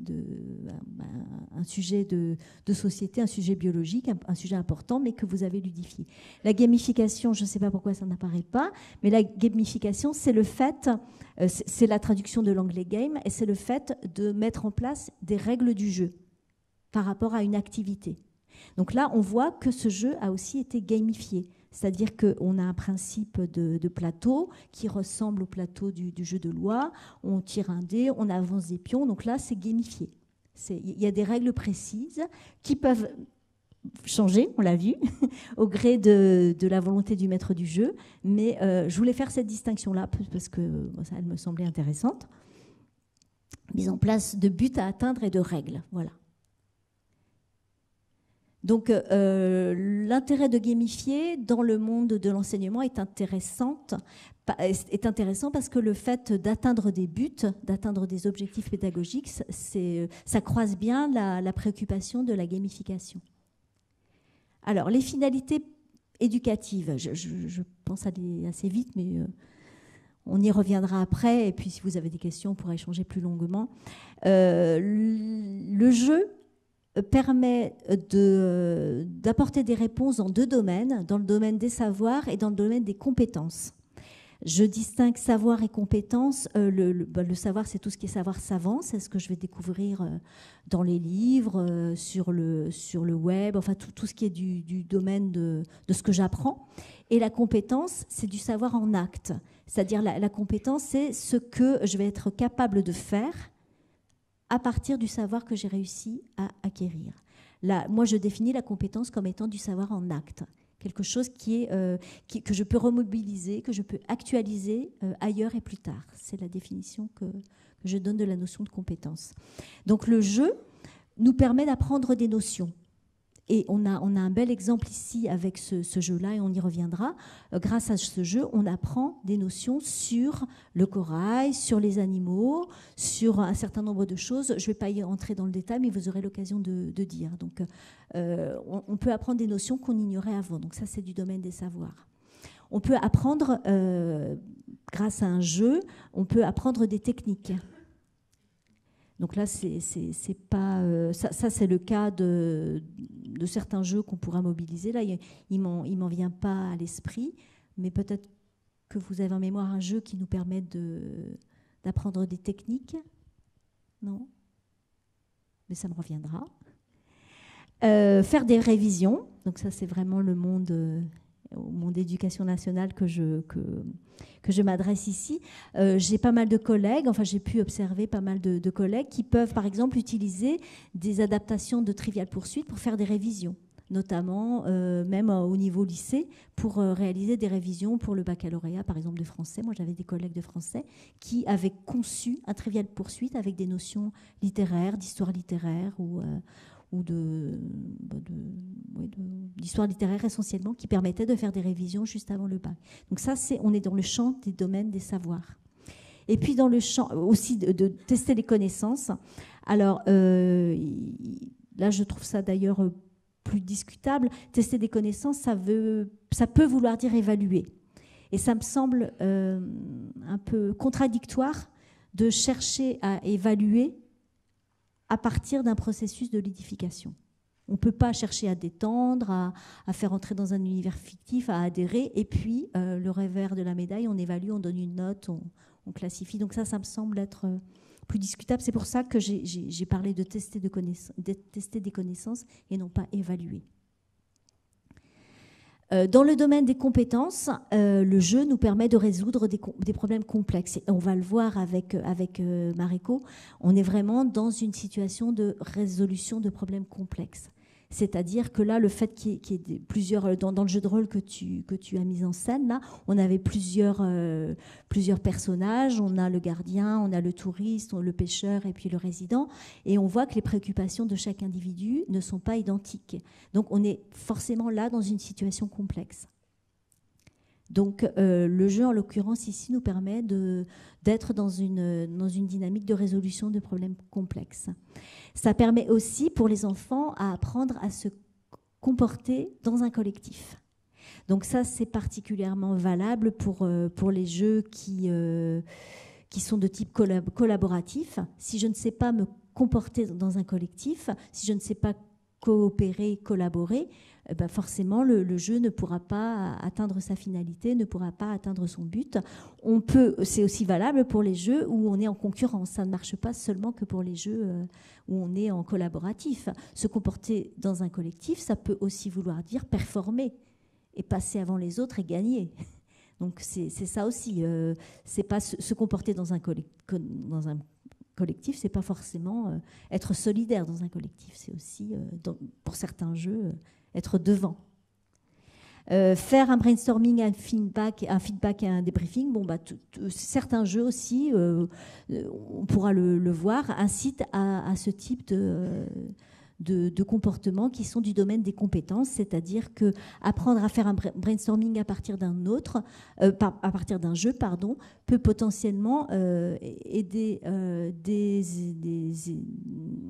de société, un sujet biologique, un sujet important, mais que vous avez ludifié. La gamification, je ne sais pas pourquoi ça n'apparaît pas, mais la gamification, c'est le fait, c'est la traduction de l'anglais game, et c'est le fait de mettre en place des règles du jeu par rapport à une activité. Donc là, on voit que ce jeu a aussi été gamifié. C'est-à-dire qu'on a un principe de plateau qui ressemble au plateau du jeu de loi. On tire un dé, on avance des pions. Donc là, c'est gamifié. Il y a des règles précises qui peuvent changer, on l'a vu, au gré de la volonté du maître du jeu. Mais je voulais faire cette distinction-là parce que ça, elle me semblait intéressante. Mise en place de buts à atteindre et de règles. Voilà. Donc, l'intérêt de gamifier dans le monde de l'enseignement est intéressant parce que le fait d'atteindre des buts, d'atteindre des objectifs pédagogiques, ça croise bien la préoccupation de la gamification. Alors, les finalités éducatives, je pense assez vite, mais on y reviendra après. Et puis, si vous avez des questions, on pourra échanger plus longuement. Le jeu permet d'apporter des réponses dans deux domaines, dans le domaine des savoirs et dans le domaine des compétences. Je distingue savoir et compétences. Le savoir, c'est tout ce qui est savoir savant, c'est ce que je vais découvrir dans les livres, sur le web, enfin tout ce qui est du domaine de ce que j'apprends. Et la compétence, c'est du savoir en acte, c'est-à-dire la compétence, c'est ce que je vais être capable de faire à partir du savoir que j'ai réussi à acquérir. Moi, je définis la compétence comme étant du savoir en acte, quelque chose que je peux remobiliser, que je peux actualiser ailleurs et plus tard. C'est la définition que je donne de la notion de compétence. Donc, le jeu nous permet d'apprendre des notions. Et on a un bel exemple ici avec ce jeu-là, et on y reviendra. Grâce à ce jeu, on apprend des notions sur le corail, sur les animaux, sur un certain nombre de choses. Je ne vais pas y entrer dans le détail, mais vous aurez l'occasion de dire. Donc, on peut apprendre des notions qu'on ignorait avant. Donc ça, c'est du domaine des savoirs. On peut apprendre, grâce à un jeu, on peut apprendre des techniques. Donc là, c'est pas, ça c'est le cas de certains jeux qu'on pourra mobiliser. Là, il m'en vient pas à l'esprit, mais peut-être que vous avez en mémoire un jeu qui nous permet d'apprendre des techniques. Non ? Mais ça me reviendra. Faire des révisions. Donc ça, c'est vraiment le monde au monde d'éducation nationale que je m'adresse ici, j'ai pas mal de collègues, enfin j'ai pu observer pas mal de collègues qui peuvent par exemple utiliser des adaptations de Trivial Pursuit pour faire des révisions, notamment même au niveau lycée, pour réaliser des révisions pour le baccalauréat, par exemple de français. Moi, j'avais des collègues de français qui avaient conçu un Trivial Pursuit avec des notions littéraires, d'histoire littéraire ou d'histoire littéraire essentiellement, qui permettaient de faire des révisions juste avant le bac. Donc ça, on est dans le champ des domaines des savoirs. Et puis dans le champ aussi de tester les connaissances. Alors là, je trouve ça d'ailleurs plus discutable. Tester des connaissances, ça peut vouloir dire évaluer. Et ça me semble un peu contradictoire de chercher à évaluer à partir d'un processus de ludification. On ne peut pas chercher à détendre, à faire entrer dans un univers fictif, à adhérer, et puis le revers de la médaille, on évalue, on donne une note, on classifie. Donc ça me semble être plus discutable. C'est pour ça que j'ai parlé de tester des connaissances et non pas évaluer. Dans le domaine des compétences, le jeu nous permet de résoudre des problèmes complexes. Et on va le voir avec MARECO, on est vraiment dans une situation de résolution de problèmes complexes. C'est-à-dire que là, le fait qu'il y ait plusieurs... Dans le jeu de rôle que tu as mis en scène, là, on avait plusieurs personnages. On a le gardien, on a le touriste, le pêcheur et puis le résident. Et on voit que les préoccupations de chaque individu ne sont pas identiques. Donc, on est forcément là dans une situation complexe. Donc, le jeu, en l'occurrence, ici, nous permet d'être dans une dynamique de résolution de problèmes complexes. Ça permet aussi pour les enfants à apprendre à se comporter dans un collectif. Donc ça, c'est particulièrement valable pour les jeux qui sont de type collaboratif. Si je ne sais pas me comporter dans un collectif, si je ne sais pas coopérer, collaborer, ben forcément, le jeu ne pourra pas atteindre sa finalité, ne pourra pas atteindre son but. C'est aussi valable pour les jeux où on est en concurrence. Ça ne marche pas seulement que pour les jeux où on est en collaboratif. Se comporter dans un collectif, ça peut aussi vouloir dire performer et passer avant les autres et gagner. Donc, c'est ça aussi. C'est pas se comporter dans un collectif, c'est pas forcément être solidaire dans un collectif. C'est aussi, pour certains jeux... être devant. Faire un brainstorming, un feedback et un débriefing, bon, bah, certains jeux aussi, on pourra le voir, incitent à ce type de comportements qui sont du domaine des compétences, c'est-à-dire que apprendre à faire un brainstorming à partir d'un jeu, pardon, peut potentiellement aider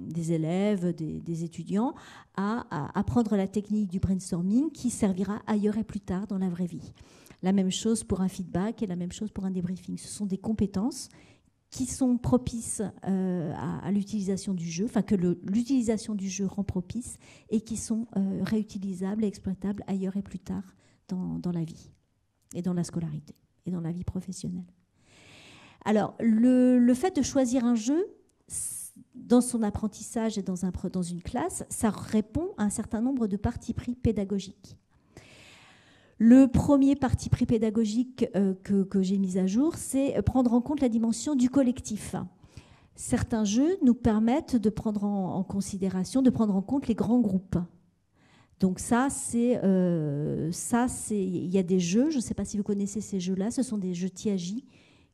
des élèves, des étudiants à apprendre la technique du brainstorming qui servira ailleurs et plus tard dans la vraie vie. La même chose pour un feedback et la même chose pour un débriefing. Ce sont des compétences qui sont propices à l'utilisation du jeu, enfin que l'utilisation du jeu rend propice et qui sont réutilisables et exploitables ailleurs et plus tard dans la vie et dans la scolarité et dans la vie professionnelle. Alors, le fait de choisir un jeu dans son apprentissage et dans une classe, ça répond à un certain nombre de partis pris pédagogiques. Le premier parti pris pédagogique que j'ai mis à jour, c'est prendre en compte la dimension du collectif. Certains jeux nous permettent de prendre en considération, de prendre en compte les grands groupes. Donc ça, il y a des jeux, je ne sais pas si vous connaissez ces jeux-là, ce sont des jeux Tiagi,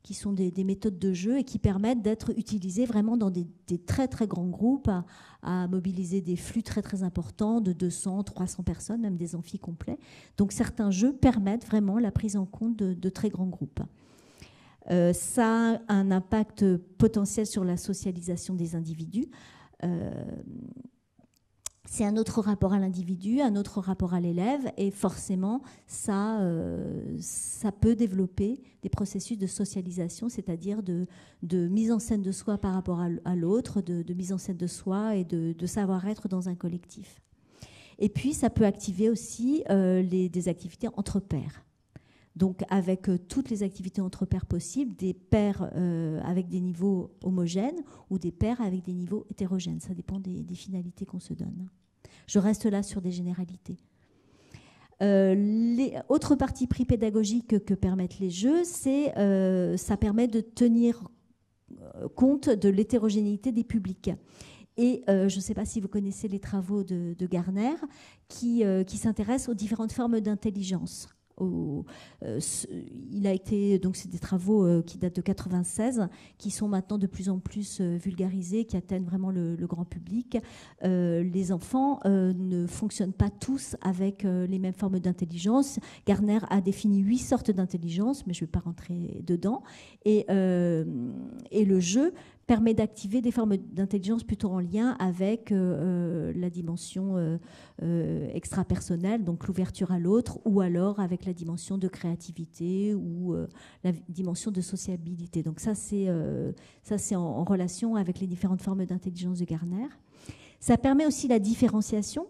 qui sont des méthodes de jeu et qui permettent d'être utilisées vraiment dans des très très grands groupes, à mobiliser des flux très très importants de 200, 300 personnes, même des amphis complets. Donc certains jeux permettent vraiment la prise en compte de très grands groupes. Ça a un impact potentiel sur la socialisation des individus. C'est un autre rapport à l'individu, un autre rapport à l'élève, et forcément, ça peut développer des processus de socialisation, c'est-à-dire de mise en scène de soi par rapport à l'autre, de mise en scène de soi et de savoir-être dans un collectif. Et puis, ça peut activer aussi des activités entre pairs. Donc, avec toutes les activités entre pairs possibles, des pairs avec des niveaux homogènes ou des pairs avec des niveaux hétérogènes. Ça dépend des finalités qu'on se donne. Je reste là sur des généralités. Autre parti pris pédagogique que permettent les jeux, c'est ça permet de tenir compte de l'hétérogénéité des publics. Et je ne sais pas si vous connaissez les travaux de Gardner qui s'intéressent aux différentes formes d'intelligence. C'est des travaux qui datent de 1996, qui sont maintenant de plus en plus vulgarisés, qui atteignent vraiment le grand public. Les enfants ne fonctionnent pas tous avec les mêmes formes d'intelligence. Gardner a défini 8 sortes d'intelligence, mais je ne vais pas rentrer dedans. Et le jeu permet d'activer des formes d'intelligence plutôt en lien avec la dimension extra-personnelle, donc l'ouverture à l'autre, ou alors avec la dimension de créativité ou la dimension de sociabilité. Donc ça, c'est en relation avec les différentes formes d'intelligence de Gardner. Ça permet aussi la différenciation.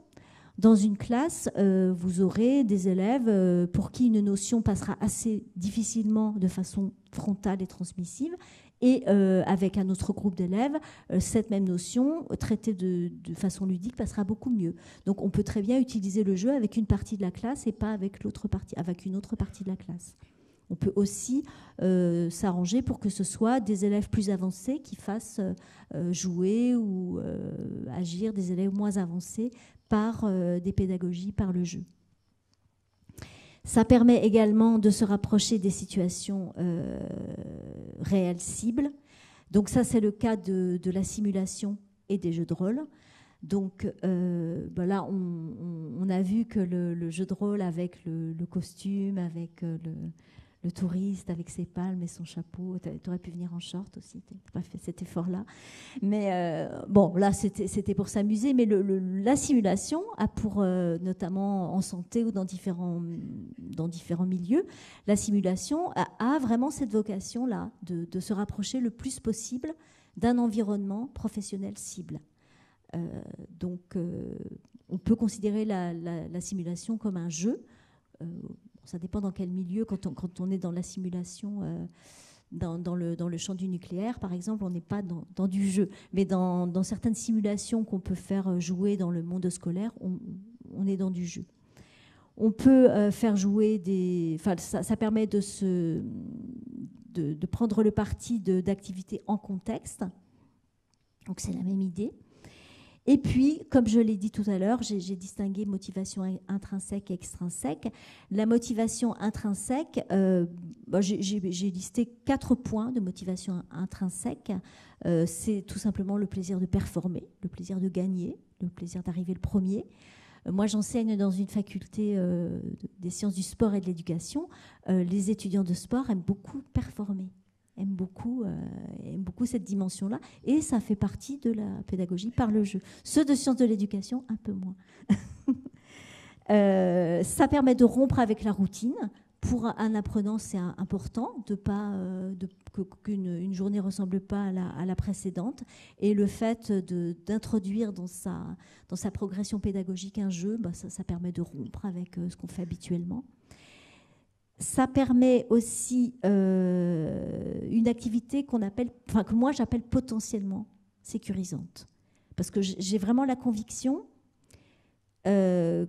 Dans une classe, vous aurez des élèves pour qui une notion passera assez difficilement de façon frontale et transmissive, et avec un autre groupe d'élèves, cette même notion, traitée de façon ludique, passera beaucoup mieux. Donc on peut très bien utiliser le jeu avec une partie de la classe et pas avec l'autre partie, avec une autre partie de la classe. On peut aussi s'arranger pour que ce soit des élèves plus avancés qui fassent jouer ou agir des élèves moins avancés par des pédagogies, par le jeu. Ça permet également de se rapprocher des situations réelles cibles. Donc ça, c'est le cas de la simulation et des jeux de rôle. Donc ben là, on a vu que le jeu de rôle avec le costume, avec le touriste, avec ses palmes et son chapeau, tu aurais pu venir en short aussi, tu n'as pas fait cet effort-là. Mais bon, là, c'était pour s'amuser. Mais la simulation a pour, notamment en santé ou dans différents milieux, la simulation a vraiment cette vocation-là de se rapprocher le plus possible d'un environnement professionnel cible. Donc, on peut considérer la simulation comme un jeu. Ça dépend dans quel milieu. Quand on est dans la simulation, dans le champ du nucléaire, par exemple, on n'est pas dans du jeu. Mais dans certaines simulations qu'on peut faire jouer dans le monde scolaire, on est dans du jeu. On peut faire jouer des... Enfin, ça permet de prendre le parti d'activités en contexte. Donc, c'est la même idée. Et puis, comme je l'ai dit tout à l'heure, j'ai distingué motivation intrinsèque et extrinsèque. La motivation intrinsèque, j'ai listé 4 points de motivation intrinsèque. C'est tout simplement le plaisir de performer, le plaisir de gagner, le plaisir d'arriver le premier. Moi, j'enseigne dans une faculté des sciences du sport et de l'éducation. Les étudiants de sport aiment beaucoup performer. Aiment beaucoup cette dimension-là, et ça fait partie de la pédagogie par le jeu. Ceux de sciences de l'éducation, un peu moins. Ça permet de rompre avec la routine. Pour un apprenant, c'est important de pas qu'une journée ne ressemble pas à la précédente. Et le fait d'introduire dans sa progression pédagogique un jeu, bah ça permet de rompre avec ce qu'on fait habituellement. Ça permet aussi une activité que moi j'appelle potentiellement sécurisante. Parce que j'ai vraiment la conviction qu'on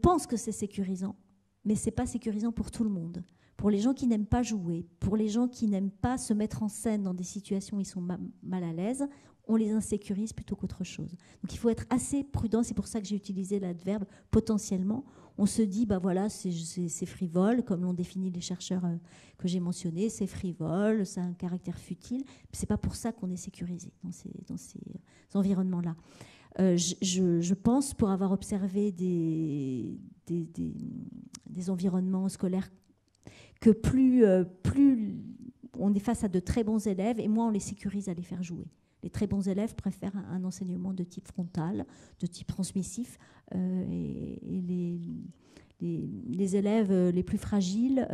pense que c'est sécurisant, mais ce n'est pas sécurisant pour tout le monde. Pour les gens qui n'aiment pas jouer, pour les gens qui n'aiment pas se mettre en scène dans des situations où ils sont mal à l'aise, on les insécurise plutôt qu'autre chose. Donc il faut être assez prudent, c'est pour ça que j'ai utilisé l'adverbe potentiellement. On se dit, bah voilà, c'est frivole, comme l'ont défini les chercheurs que j'ai mentionnés, c'est frivole, c'est un caractère futile. C'est pas pour ça qu'on est sécurisé dans ces environnements-là. Je pense, pour avoir observé des environnements scolaires, que plus on est face à de très bons élèves, et moins on les sécurise à les faire jouer. Les très bons élèves préfèrent un enseignement de type frontal, de type transmissif. Et les élèves les plus fragiles...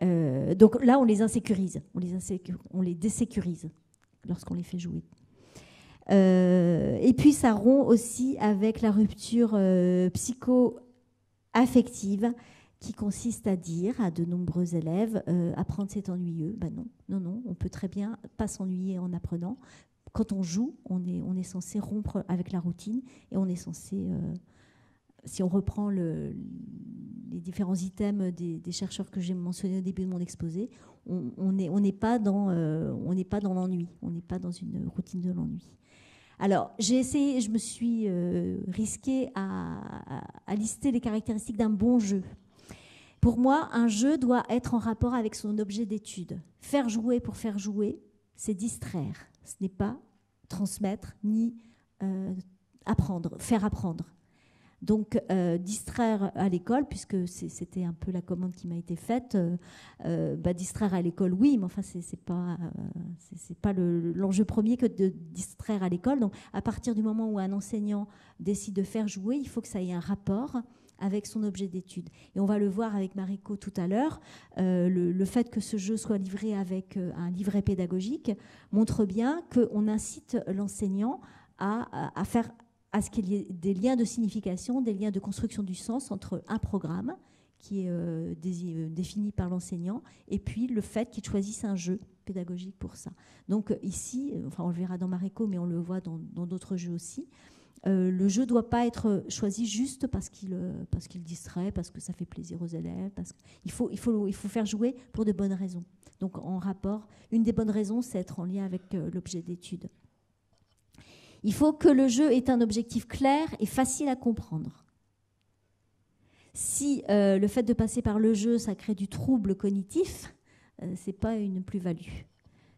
donc là, on les insécurise. On les désécurise lorsqu'on les fait jouer. Et puis, ça rompt aussi avec la rupture psycho-affective, qui consiste à dire à de nombreux élèves apprendre c'est ennuyeux. Ben non, on peut très bien pas s'ennuyer en apprenant. quand on joue, on est censé rompre avec la routine et on est censé, si on reprend les différents items des chercheurs que j'ai mentionnés au début de mon exposé, on n'est pas dans l'ennui, on n'est pas dans une routine de l'ennui. Alors, j'ai essayé, je me suis risquée à lister les caractéristiques d'un bon jeu. Pour moi, un jeu doit être en rapport avec son objet d'étude. Faire jouer pour faire jouer, c'est distraire. Ce n'est pas transmettre ni apprendre, faire apprendre. Donc, distraire à l'école, puisque c'était un peu la commande qui m'a été faite, distraire à l'école, oui, mais enfin, c'est pas l'enjeu premier que de distraire à l'école. Donc, à partir du moment où un enseignant décide de faire jouer, il faut que ça ait un rapport avec son objet d'étude. Et on va le voir avec MARECO tout à l'heure, le fait que ce jeu soit livré avec un livret pédagogique montre bien qu'on incite l'enseignant à ce qu'il y ait des liens de signification, des liens de construction du sens entre un programme qui est défini par l'enseignant et puis le fait qu'il choisisse un jeu pédagogique pour ça. Donc ici, enfin, on le verra dans MARECO, mais on le voit dans d'autres jeux aussi, le jeu ne doit pas être choisi juste parce qu'il distrait, parce que ça fait plaisir aux élèves. Il faut faire jouer pour de bonnes raisons. Donc, en rapport, une des bonnes raisons, c'est être en lien avec l'objet d'étude. Il faut que le jeu ait un objectif clair et facile à comprendre. Si le fait de passer par le jeu, ça crée du trouble cognitif, ce n'est pas une plus-value.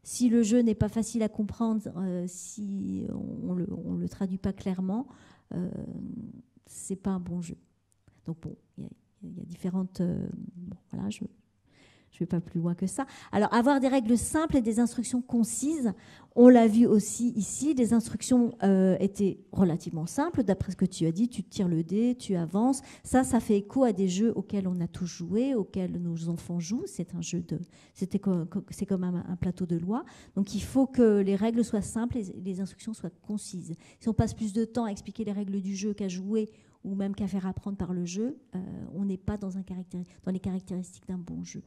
Si le jeu n'est pas facile à comprendre, si on le traduit pas clairement, c'est pas un bon jeu. Donc bon, il y a différentes. Voilà, je vais pas plus loin que ça. Alors avoir des règles simples et des instructions concises, on l'a vu aussi ici. Les instructions étaient relativement simples. D'après ce que tu as dit, tu tires le dé, tu avances. Ça fait écho à des jeux auxquels on a tous joué, auxquels nos enfants jouent. C'est un jeu c'est comme un plateau de loi. Donc il faut que les règles soient simples et les instructions soient concises. Si on passe plus de temps à expliquer les règles du jeu qu'à jouer ou même qu'à faire apprendre par le jeu, on n'est pas dans les caractéristiques d'un bon jeu.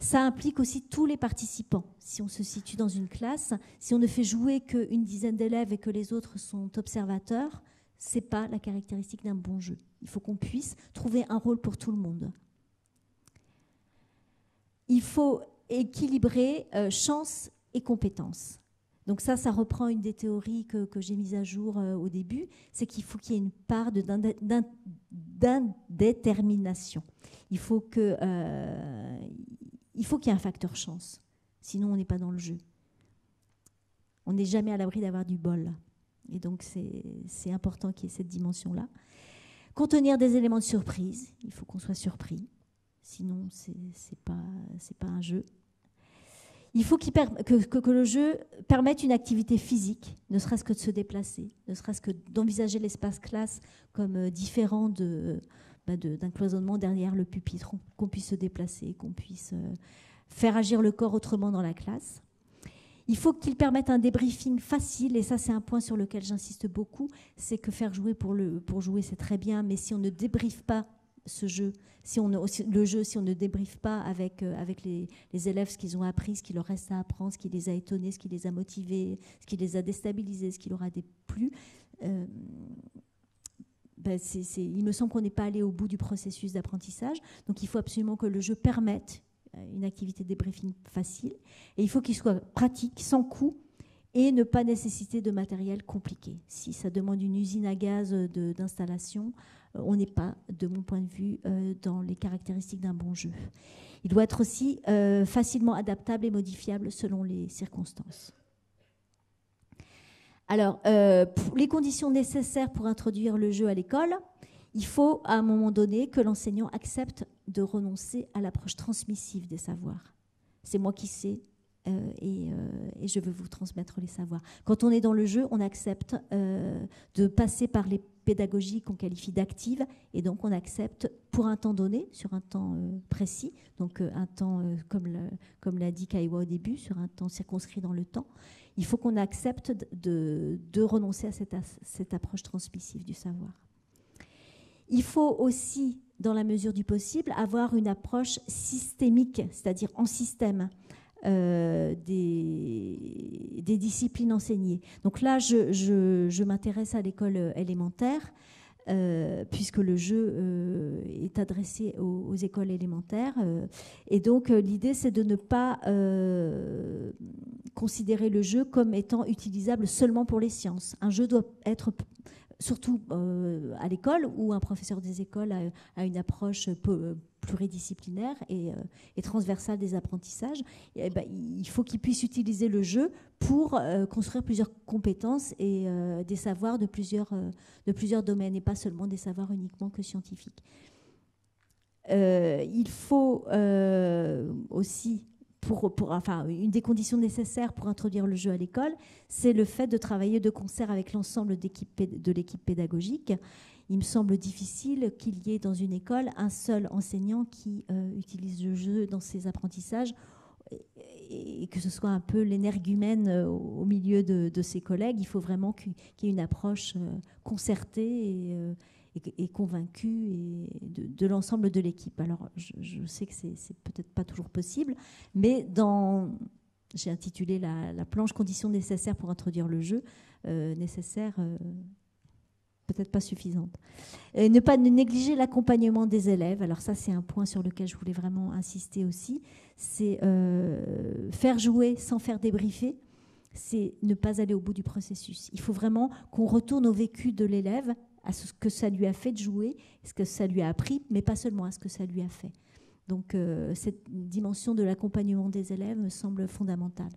Ça implique aussi tous les participants. Si on se situe dans une classe, si on ne fait jouer qu'une dizaine d'élèves et que les autres sont observateurs, ce n'est pas la caractéristique d'un bon jeu. Il faut qu'on puisse trouver un rôle pour tout le monde. Il faut équilibrer chance et compétence. Donc ça reprend une des théories que j'ai mise à jour au début, c'est qu'il faut qu'il y ait une part d'indétermination. Il faut qu'il y ait un facteur chance, sinon on n'est pas dans le jeu. On n'est jamais à l'abri d'avoir du bol. Et donc c'est important qu'il y ait cette dimension-là. Contenir des éléments de surprise, il faut qu'on soit surpris, sinon c'est pas un jeu. Il faut que le jeu permette une activité physique, ne serait-ce que de se déplacer, ne serait-ce que d'envisager l'espace classe comme différent d'un cloisonnement derrière le pupitre, qu'on puisse se déplacer, qu'on puisse faire agir le corps autrement dans la classe. Il faut qu'il permette un débriefing facile, et ça c'est un point sur lequel j'insiste beaucoup, c'est que faire jouer pour jouer c'est très bien, mais si on ne débriefe pas ce jeu, si on ne débriefe pas avec les élèves ce qu'ils ont appris, ce qu'il leur reste à apprendre, ce qui les a étonnés, ce qui les a motivés, ce qui les a déstabilisés, ce qui leur a déplu, il me semble qu'on n'est pas allé au bout du processus d'apprentissage. Donc il faut absolument que le jeu permette une activité de débriefing facile et il faut qu'il soit pratique, sans coût, et ne pas nécessiter de matériel compliqué. Si ça demande une usine à gaz d'installation, on n'est pas, de mon point de vue, dans les caractéristiques d'un bon jeu. Il doit être aussi facilement adaptable et modifiable selon les circonstances. Alors, les conditions nécessaires pour introduire le jeu à l'école, il faut, à un moment donné, que l'enseignant accepte de renoncer à l'approche transmissive des savoirs. C'est moi qui sais. Et je veux vous transmettre les savoirs. Quand on est dans le jeu, on accepte de passer par les pédagogies qu'on qualifie d'actives, et donc on accepte pour un temps donné, sur un temps précis, donc un temps, comme l'a dit Caillois au début, sur un temps circonscrit dans le temps, il faut qu'on accepte de renoncer à cette approche transmissive du savoir. Il faut aussi, dans la mesure du possible, avoir une approche systémique, c'est-à-dire en système, des disciplines enseignées. Donc là, je m'intéresse à l'école élémentaire, puisque le jeu est adressé aux écoles élémentaires. Et donc, l'idée, c'est de ne pas considérer le jeu comme étant utilisable seulement pour les sciences. Un jeu doit être, surtout à l'école, où un professeur des écoles a une approche pluridisciplinaire et transversale des apprentissages. Et ben, il faut qu'il puisse utiliser le jeu pour construire plusieurs compétences et des savoirs de plusieurs domaines, et pas seulement des savoirs uniquement que scientifiques. Il faut aussi... Enfin, une des conditions nécessaires pour introduire le jeu à l'école, c'est le fait de travailler de concert avec l'ensemble de l'équipe pédagogique. Il me semble difficile qu'il y ait dans une école un seul enseignant qui utilise le jeu dans ses apprentissages et que ce soit un peu l'énergumène au milieu de ses collègues. Il faut vraiment qu'il y ait une approche concertée et convaincu de l'ensemble de l'équipe. Alors, je sais que c'est peut-être pas toujours possible, mais j'ai intitulé la planche conditions nécessaires pour introduire le jeu, nécessaires, peut-être pas suffisantes. Et ne pas négliger l'accompagnement des élèves. Alors ça, c'est un point sur lequel je voulais vraiment insister aussi. C'est faire jouer sans faire débriefer. C'est ne pas aller au bout du processus. Il faut vraiment qu'on retourne au vécu de l'élève, à ce que ça lui a fait de jouer, à ce que ça lui a appris, mais pas seulement à ce que ça lui a fait. Donc, cette dimension de l'accompagnement des élèves me semble fondamentale.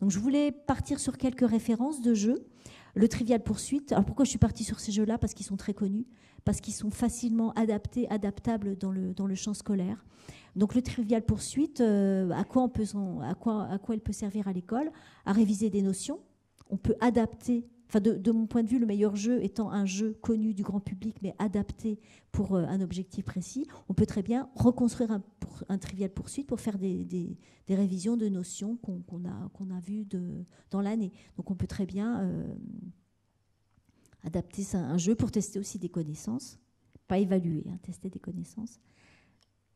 Donc, je voulais partir sur quelques références de jeux. Le Trivial Pursuit. Alors, pourquoi je suis partie sur ces jeux-là? Parce qu'ils sont très connus, parce qu'ils sont facilement adaptables dans le champ scolaire. Donc, le Trivial Pursuit, à quoi il peut servir à l'école? À réviser des notions. On peut adapter... Enfin, de mon point de vue, le meilleur jeu étant un jeu connu du grand public, mais adapté pour un objectif précis. On peut très bien reconstruire un Trivial Pursuit pour faire des révisions de notions qu'on a vues dans l'année. Donc, on peut très bien adapter un jeu pour tester aussi des connaissances. Pas évaluer, hein, tester des connaissances.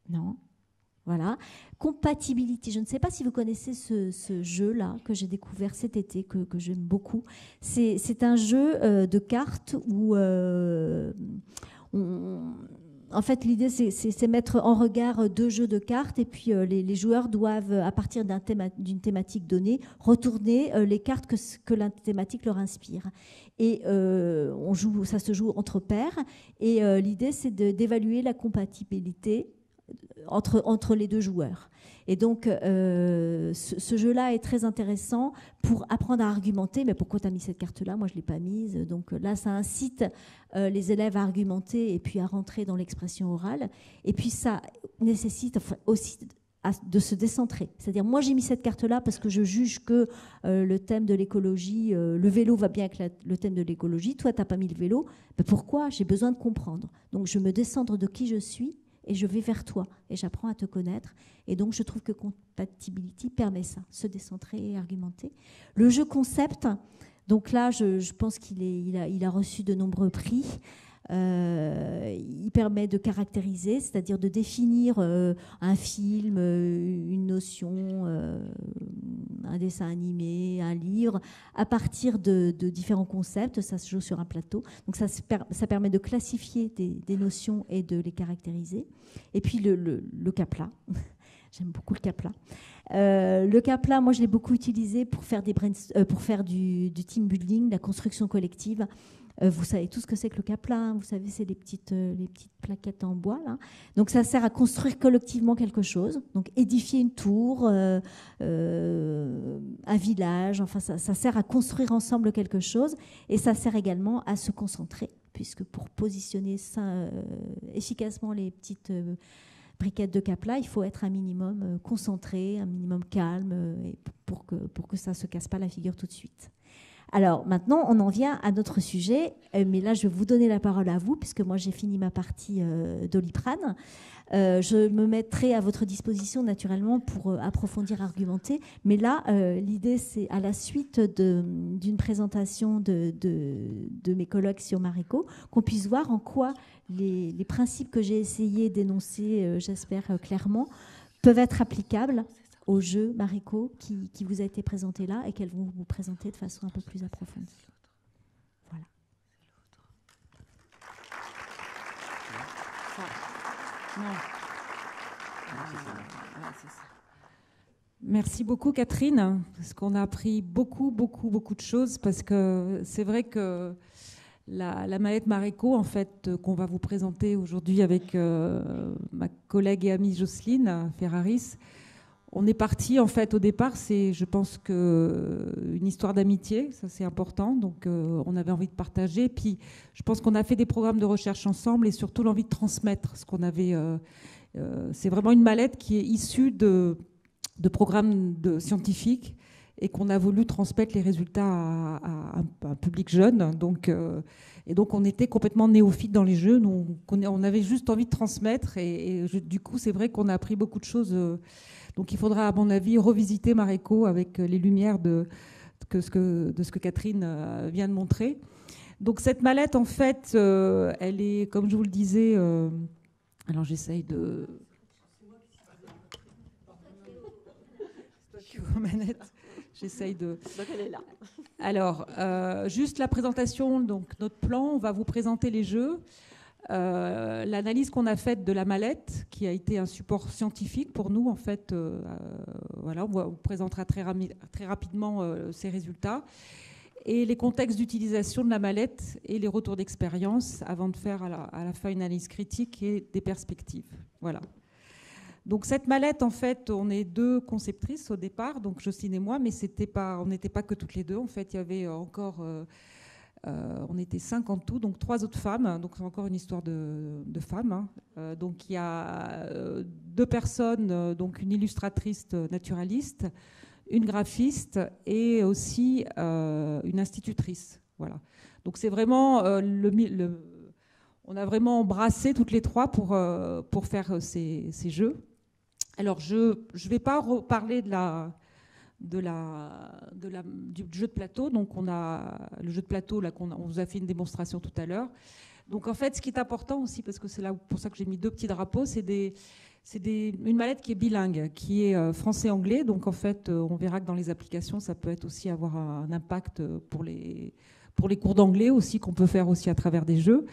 Non. Voilà. Compatibilité. Je ne sais pas si vous connaissez ce jeu-là que j'ai découvert cet été, que j'aime beaucoup. C'est un jeu de cartes où, en fait, l'idée, c'est mettre en regard deux jeux de cartes et puis les joueurs doivent, à partir d'une thématique donnée, retourner les cartes que la thématique leur inspire. Et ça se joue entre pairs. Et l'idée, c'est d'évaluer la compatibilité entre les deux joueurs. Et donc, ce jeu-là est très intéressant pour apprendre à argumenter. Mais pourquoi tu as mis cette carte-là? Moi, je ne l'ai pas mise. Donc là, ça incite les élèves à argumenter et puis à rentrer dans l'expression orale. Et puis, ça nécessite aussi de se décentrer. C'est-à-dire, moi, j'ai mis cette carte-là parce que je juge que le thème de l'écologie, le vélo va bien avec le thème de l'écologie. Toi, tu n'as pas mis le vélo. Ben, pourquoi? J'ai besoin de comprendre. Donc, je me décentre de qui je suis et je vais vers toi, et j'apprends à te connaître. Et donc, je trouve que Compatibility permet ça, se décentrer et argumenter. Le jeu concept, donc là, je pense qu'il a reçu de nombreux prix. Il permet de caractériser, c'est-à-dire de définir un film, une notion, un dessin animé, un livre, à partir de différents concepts. Ça se joue sur un plateau. Donc ça permet de classifier des notions et de les caractériser. Et puis le cap-là. J'aime beaucoup le cap-là. Le cap-là, moi, je l'ai beaucoup utilisé pour faire, pour faire du team building, la construction collective. Vous savez tout ce que c'est que le cap-là, hein. Vous savez, c'est les petites plaquettes en bois, là. Donc, ça sert à construire collectivement quelque chose. Donc, édifier une tour, un village. Enfin, ça sert à construire ensemble quelque chose. Et ça sert également à se concentrer, puisque pour positionner efficacement les petites... briquettes de cap-là, il faut être un minimum concentré, un minimum calme, et pour que ça ne se casse pas la figure tout de suite. Alors maintenant, on en vient à notre sujet, mais là, je vais vous donner la parole à vous, puisque moi, j'ai fini ma partie d'Oliprane. Je me mettrai à votre disposition, naturellement, pour approfondir, argumenter. Mais là, l'idée, c'est à la suite d'une présentation de mes collègues sur Mareco, qu'on puisse voir en quoi les principes que j'ai essayé d'énoncer, j'espère clairement, peuvent être applicables au jeu MARECO qui vous a été présenté là et qu'elles vont vous présenter de façon un peu plus approfondie. Voilà. Ça. Non. Ah, c'est ça. Merci beaucoup Catherine, parce qu'on a appris beaucoup de choses, parce que c'est vrai que la mallette MARECO, en fait, qu'on va vous présenter aujourd'hui avec ma collègue et amie Jocelyne Ferraris, on est parti en fait au départ, c'est je pense que une histoire d'amitié, ça c'est important, donc on avait envie de partager, puis je pense qu'on a fait des programmes de recherche ensemble et surtout l'envie de transmettre ce qu'on avait, c'est vraiment une mallette qui est issue de programmes scientifiques et qu'on a voulu transmettre les résultats à un public jeune. Donc, et donc on était complètement néophytes dans les jeux. Nous, on avait juste envie de transmettre et du coup, c'est vrai qu'on a appris beaucoup de choses. Donc il faudra, à mon avis, revisiter MARECO avec les lumières de ce que Catherine vient de montrer. Donc cette mallette, en fait, elle est, comme je vous le disais... alors j'essaye de... Manette. J'essaye de... Donc elle est là. Alors, juste la présentation, donc notre plan, on va vous présenter les jeux. L'analyse qu'on a faite de la mallette, qui a été un support scientifique pour nous, en fait, voilà, on vous présentera très rapidement ces résultats. Et les contextes d'utilisation de la mallette et les retours d'expérience avant de faire à la fin une analyse critique et des perspectives. Voilà. Donc cette mallette, en fait, on est deux conceptrices au départ, donc Jocelyne et moi, mais on n'était pas que toutes les deux. En fait, il y avait encore, on était 5 en tout, donc 3 autres femmes. Donc c'est encore une histoire de femmes. Hein. Donc il y a 2 personnes, donc une illustratrice naturaliste, une graphiste et aussi une institutrice. Voilà. Donc c'est vraiment on a vraiment embrassé toutes les 3 pour faire ces jeux. Alors, je ne vais pas reparler du jeu de plateau. Donc, on a le jeu de plateau, là, on vous a fait une démonstration tout à l'heure. Donc, en fait, ce qui est important aussi, parce que c'est là pour ça que j'ai mis 2 petits drapeaux, une mallette qui est bilingue, qui est français-anglais. Donc, en fait, on verra que dans les applications, ça peut être aussi avoir un impact pour les cours d'anglais aussi, qu'on peut faire aussi à travers des jeux.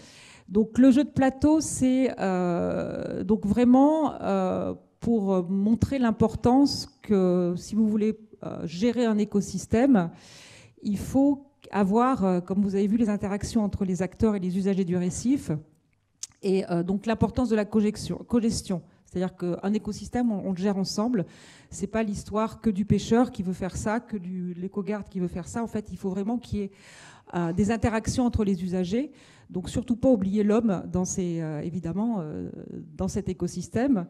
Donc le jeu de plateau, c'est donc vraiment pour montrer l'importance que si vous voulez gérer un écosystème, il faut avoir, comme vous avez vu, les interactions entre les acteurs et les usagers du récif, et donc l'importance de la cogestion. C'est-à-dire qu'un écosystème, on le gère ensemble. Ce n'est pas l'histoire que du pêcheur qui veut faire ça, que de l'éco-garde qui veut faire ça. En fait, il faut vraiment qu'il y ait des interactions entre les usagers. Donc, surtout pas oublier l'homme, évidemment, dans cet écosystème.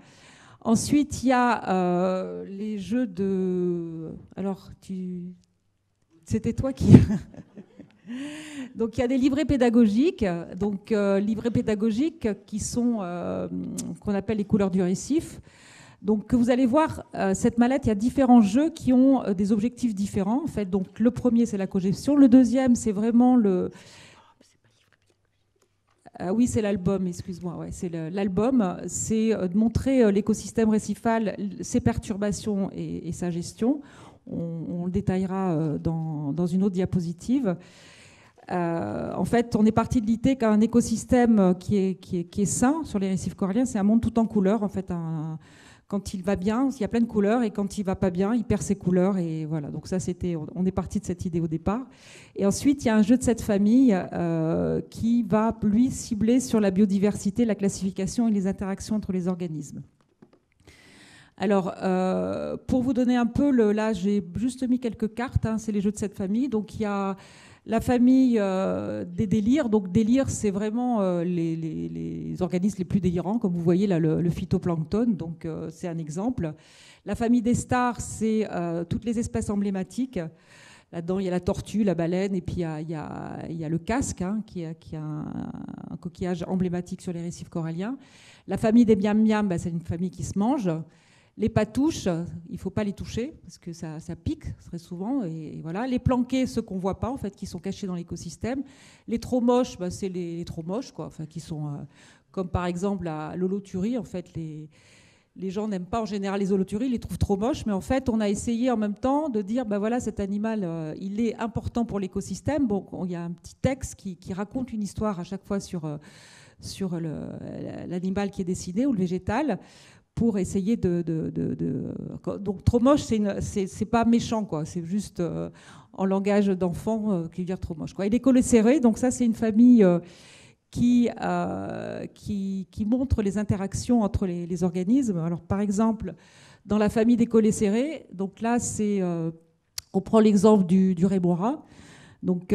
Ensuite, il y a les jeux de... Alors, c'était toi qui... Donc il y a des livrets pédagogiques, donc livrets pédagogiques qui sont qu'on appelle les couleurs du récif. Donc vous allez voir cette mallette, il y a différents jeux qui ont des objectifs différents. En fait, donc le premier c'est la cogestion, le deuxième c'est vraiment le oui, c'est l'album, excuse-moi. Ouais, c'est l'album, c'est de montrer l'écosystème récifal, ses perturbations et sa gestion. On le détaillera dans une autre diapositive. En fait, on est parti de l'idée qu'un écosystème qui est sain sur les récifs coralliens, c'est un monde tout en couleurs. En fait, quand il va bien, il y a plein de couleurs, et quand il ne va pas bien, il perd ses couleurs. Et voilà. Donc ça, on est parti de cette idée au départ. Et ensuite, il y a un jeu de cette famille qui va, lui, cibler sur la biodiversité, la classification et les interactions entre les organismes. Alors, pour vous donner un peu, là, j'ai juste mis quelques cartes, hein, c'est les jeux de cette famille. Donc, il y a la famille des délires. Donc, délire, c'est vraiment les organismes les plus délirants, comme vous voyez là, le phytoplancton. Donc, c'est un exemple. La famille des stars, c'est toutes les espèces emblématiques. Là-dedans, il y a la tortue, la baleine, et puis il y a le casque, hein, qui a un coquillage emblématique sur les récifs coralliens. La famille des miam-miam, bah, c'est une famille qui se mange. Les patouches, il ne faut pas les toucher parce que ça pique très souvent. Et voilà. Les planqués, ceux qu'on ne voit pas, en fait, qui sont cachés dans l'écosystème. Les trop moches, bah, c'est les trop moches, quoi, enfin, qui sont comme par exemple la l'holoturie, en fait, les, les gens n'aiment pas en général les holothuries, ils les trouvent trop moches, mais en fait, on a essayé en même temps de dire, ben voilà, cet animal, il est important pour l'écosystème. Bon, il y a un petit texte qui raconte une histoire à chaque fois sur l'animal qui est décidé ou le végétal, pour essayer donc trop moche, c'est pas méchant, quoi. C'est juste en langage d'enfant qui veut dire trop moche, quoi. Et les colocérés, donc ça, c'est une famille qui montre les interactions entre les organismes. Alors, par exemple, dans la famille des colocérés, donc là, on prend l'exemple du rémora. Donc,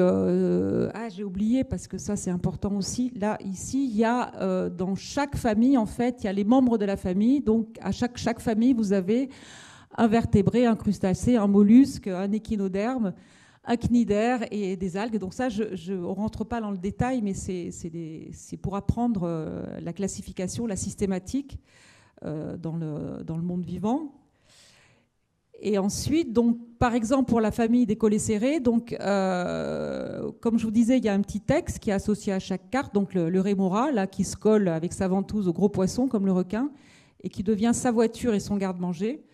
j'ai oublié parce que ça, c'est important aussi. Là, ici, il y a dans chaque famille, en fait, il y a les membres de la famille. Donc, à chaque famille, vous avez un vertébré, un crustacé, un mollusque, un échinoderme, un cnidaire et des algues. Donc ça, on ne rentre pas dans le détail, mais c'est pour apprendre la classification, la systématique dans le monde vivant. Et ensuite, donc, par exemple, pour la famille des colocérés, donc, comme je vous disais, il y a un petit texte qui est associé à chaque carte, donc le rémora, là, qui se colle avec sa ventouse au gros poisson, comme le requin, et qui devient sa voiture et son garde-manger.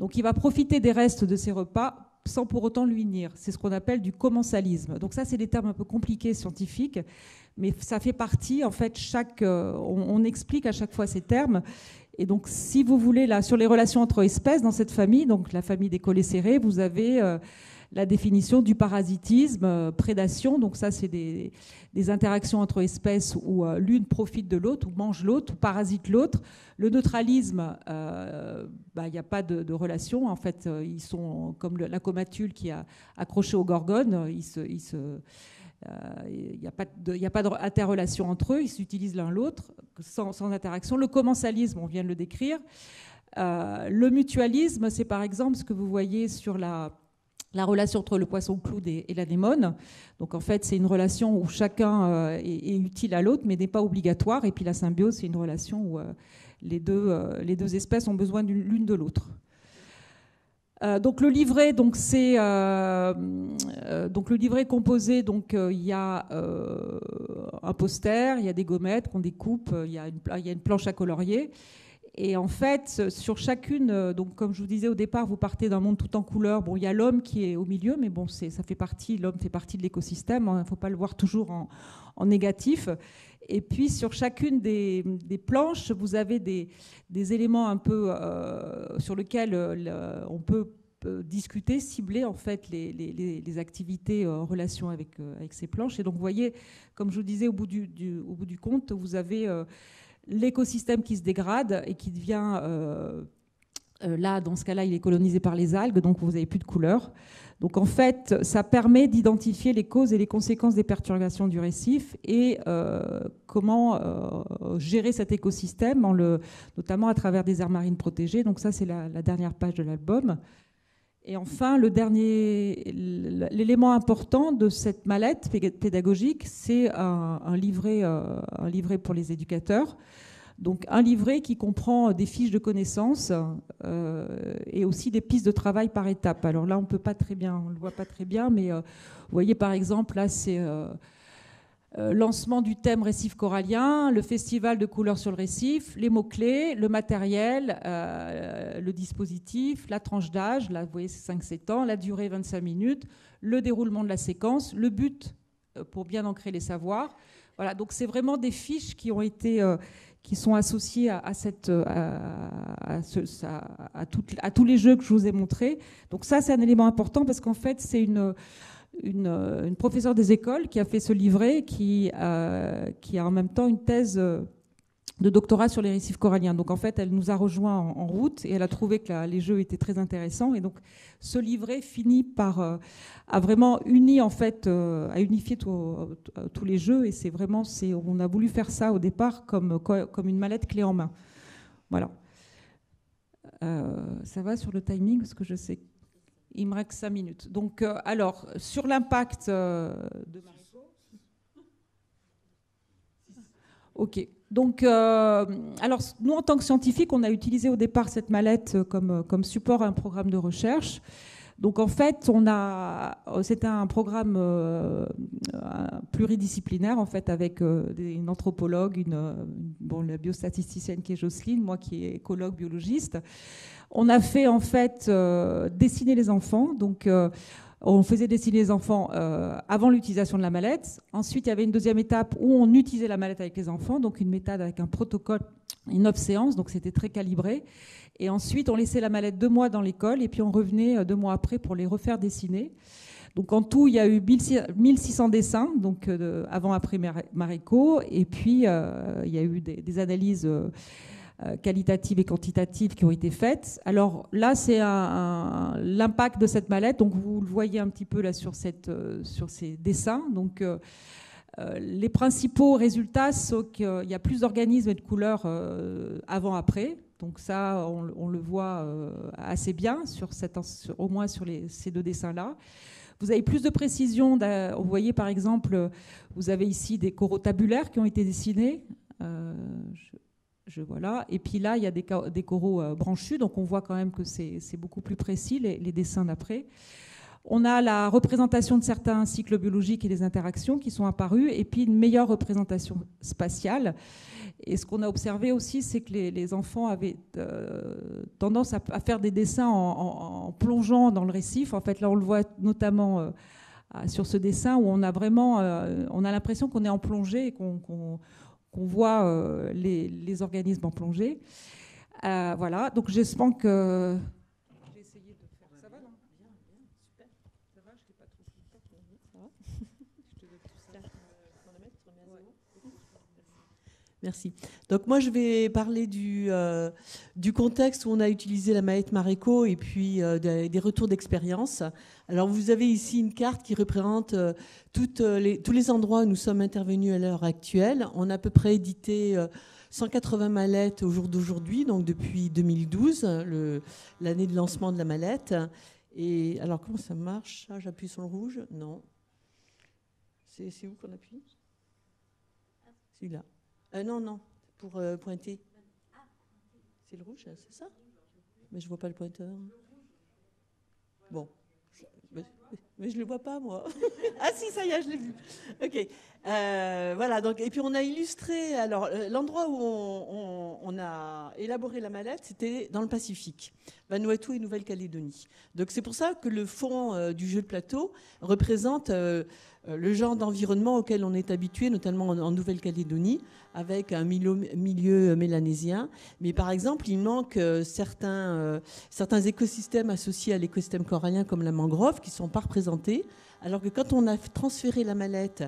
Donc il va profiter des restes de ses repas sans pour autant lui nuire. C'est ce qu'on appelle du commensalisme. Donc ça, c'est des termes un peu compliqués scientifiques, mais ça fait partie, en fait, on explique à chaque fois ces termes. Et donc, si vous voulez, là, sur les relations entre espèces dans cette famille, donc la famille des colocérés, vous avez la définition du parasitisme, prédation. Donc ça, c'est des interactions entre espèces où l'une profite de l'autre, ou mange l'autre, ou parasite l'autre. Le neutralisme, y a pas de relation. En fait, ils sont comme la comatule qui a accroché aux gorgones. Il n'y a pas d'interrelation entre eux, ils s'utilisent l'un l'autre sans interaction. Le commensalisme, on vient de le décrire. Le mutualisme, c'est par exemple ce que vous voyez sur la relation entre le poisson-cloud et l'anémone. Donc en fait, c'est une relation où chacun est utile à l'autre, mais n'est pas obligatoire. Et puis la symbiose, c'est une relation où les deux espèces ont besoin l'une de l'autre. Donc le livret, c'est composé. Donc il y a un poster, il y a des gommettes qu'on découpe, il y a une planche à colorier. Et en fait, sur chacune, donc comme je vous disais au départ, vous partez d'un monde tout en couleurs. Bon, il y a l'homme qui est au milieu, mais bon, l'homme fait partie de l'écosystème. Il ne faut pas le voir toujours en négatif. Et puis, sur chacune des planches, vous avez des éléments un peu sur lesquels on peut discuter, cibler en fait les activités en relation avec ces planches. Et donc, vous voyez, comme je vous disais, au bout du compte, vous avez l'écosystème qui se dégrade et qui devient, là, dans ce cas-là, il est colonisé par les algues, donc vous n'avez plus de couleurs. Donc en fait, ça permet d'identifier les causes et les conséquences des perturbations du récif et comment gérer cet écosystème, notamment à travers des aires marines protégées. Donc ça, c'est la dernière page de l'album. Et enfin, l'élément important de cette mallette pédagogique, c'est un livret pour les éducateurs. Donc un livret qui comprend des fiches de connaissances et aussi des pistes de travail par étapes. Alors là, on ne le voit pas très bien, mais vous voyez par exemple, là, c'est lancement du thème récif corallien, le festival de couleurs sur le récif, les mots-clés, le matériel, le dispositif, la tranche d'âge, là vous voyez c'est 5-7 ans, la durée 25 minutes, le déroulement de la séquence, le but pour bien ancrer les savoirs. Voilà, donc c'est vraiment des fiches qui sont associées à tous les jeux que je vous ai montrés. Donc ça, c'est un élément important parce qu'en fait, c'est une professeure des écoles qui a fait ce livret, qui a en même temps une thèse de doctorat sur les récifs coralliens. Donc en fait, elle nous a rejoints en route et elle a trouvé que les jeux étaient très intéressants. Et donc ce livret finit par à unifier tous les jeux. Et c'est vraiment, on a voulu faire ça au départ comme une mallette clé en main. Voilà. Ça va sur le timing parce que je sais. Il me reste 5 minutes. Donc, alors, sur l'impact de MARECO. OK. Donc, alors, nous, en tant que scientifiques, on a utilisé au départ cette mallette comme support à un programme de recherche. Donc en fait, c'était un programme pluridisciplinaire en fait, avec une anthropologue, la biostatisticienne qui est Jocelyne, moi qui est écologue, biologiste. On a fait en fait dessiner les enfants, donc on faisait dessiner les enfants avant l'utilisation de la mallette. Ensuite, il y avait une deuxième étape où on utilisait la mallette avec les enfants, donc une méthode avec un protocole, une obséance, donc c'était très calibré. Et ensuite, on laissait la mallette 2 mois dans l'école et puis on revenait 2 mois après pour les refaire dessiner. Donc en tout, il y a eu 1600 dessins, donc avant-après MARECO, et puis il y a eu des analyses qualitatives et quantitatives qui ont été faites. Alors là, c'est l'impact de cette mallette. Donc vous le voyez un petit peu là sur ces dessins. Donc les principaux résultats sont qu'il y a plus d'organismes et de couleurs avant-après. Donc ça, on le voit assez bien, au moins sur ces 2 dessins-là. Vous avez plus de précision. Vous voyez, par exemple, vous avez ici des coraux tabulaires qui ont été dessinés. Voilà. Et puis là, il y a des coraux branchus. Donc on voit quand même que c'est beaucoup plus précis, les dessins d'après. On a la représentation de certains cycles biologiques et des interactions qui sont apparues, et puis une meilleure représentation spatiale. Et ce qu'on a observé aussi, c'est que les enfants avaient tendance à faire des dessins en plongeant dans le récif. En fait, là, on le voit notamment sur ce dessin où on a vraiment, on a l'impression qu'on est en plongée et qu'on voit les organismes en plongée. Voilà. Donc, je pense que merci. Donc moi, je vais parler du contexte où on a utilisé la mallette MARECO et puis des retours d'expérience. Alors vous avez ici une carte qui représente tous les endroits où nous sommes intervenus à l'heure actuelle. On a à peu près édité 180 mallettes au jour d'aujourd'hui, donc depuis 2012, l'année de lancement de la mallette. Et alors comment ça marche? Ah, j'appuie sur le rouge? Non. C'est où qu'on appuie? C'est là. Non, pour pointer. C'est le rouge, c'est ça? Mais je ne vois pas le pointeur. Bon. Mais je ne le vois pas, moi. Ah si, ça y est, je l'ai vu. OK. Voilà, donc, et puis on a illustré... Alors, l'endroit où on a élaboré la mallette, c'était dans le Pacifique, Vanuatu et Nouvelle-Calédonie. Donc c'est pour ça que le fond du jeu de plateau représente... le genre d'environnement auquel on est habitué, notamment en Nouvelle-Calédonie, avec un milieu mélanésien. Mais par exemple, il manque certains écosystèmes associés à l'écosystème corallien, comme la mangrove, qui ne sont pas représentés. Alors que quand on a transféré la mallette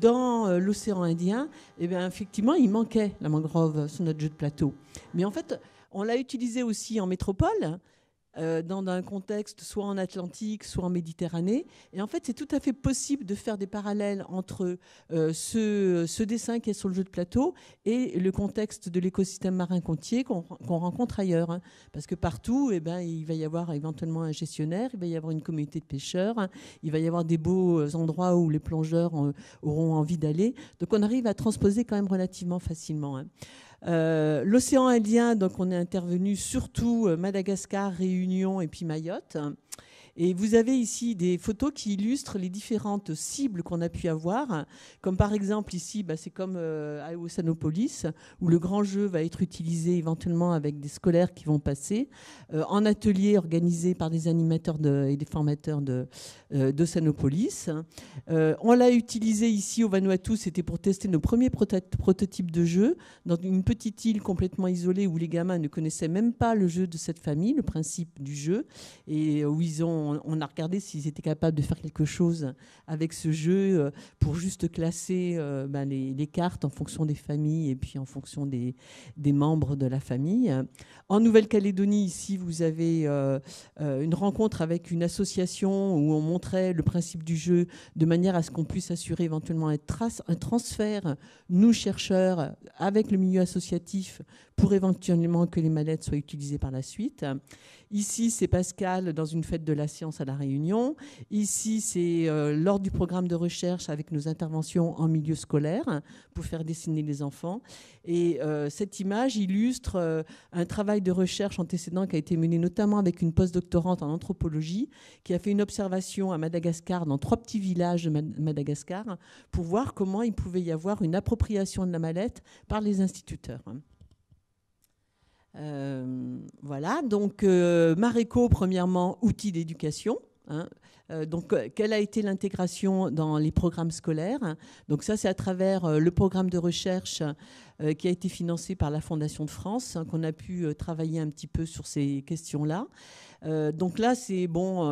dans l'océan Indien, eh bien, effectivement, il manquait la mangrove sur notre jeu de plateau. Mais en fait, on l'a utilisé aussi en métropole, dans un contexte soit en Atlantique, soit en Méditerranée. Et en fait, c'est tout à fait possible de faire des parallèles entre ce dessin qui est sur le jeu de plateau et le contexte de l'écosystème marin côtier qu'on rencontre ailleurs. Hein. Parce que partout, eh ben, il va y avoir éventuellement un gestionnaire, il va y avoir une communauté de pêcheurs, hein, il va y avoir des beaux endroits où les plongeurs auront envie d'aller. Donc on arrive à transposer quand même relativement facilement. Hein. L'océan Indien, donc on est intervenu surtout Madagascar, Réunion et puis Mayotte. Et vous avez ici des photos qui illustrent les différentes cibles qu'on a pu avoir. Comme par exemple ici, bah c'est comme à Océanopolis, où le grand jeu va être utilisé éventuellement avec des scolaires qui vont passer, en atelier organisé par des animateurs et des formateurs d'Océanopolis. On l'a utilisé ici au Vanuatu, c'était pour tester nos premiers prototypes de jeu, dans une petite île complètement isolée où les gamins ne connaissaient même pas le jeu de cette famille, le principe du jeu, et où ils ont... On a regardé s'ils étaient capables de faire quelque chose avec ce jeu pour juste classer les cartes en fonction des familles et puis en fonction des membres de la famille. En Nouvelle-Calédonie, ici, vous avez une rencontre avec une association où on montrait le principe du jeu de manière à ce qu'on puisse assurer éventuellement un transfert, nous chercheurs, avec le milieu associatif pour éventuellement que les mallettes soient utilisées par la suite. Ici, c'est Pascal dans une fête de la science à La Réunion. Ici, c'est lors du programme de recherche avec nos interventions en milieu scolaire pour faire dessiner les enfants. Et cette image illustre un travail de recherche antécédent qui a été mené notamment avec une postdoctorante en anthropologie qui a fait une observation à Madagascar, dans 3 petits villages de Madagascar, pour voir comment il pouvait y avoir une appropriation de la mallette par les instituteurs. Voilà, donc MARECO, premièrement, outil d'éducation. Hein. Donc, quelle a été l'intégration dans les programmes scolaires? Donc ça, c'est à travers le programme de recherche qui a été financé par la Fondation de France, hein, qu'on a pu travailler un petit peu sur ces questions-là. Donc là, c'est bon,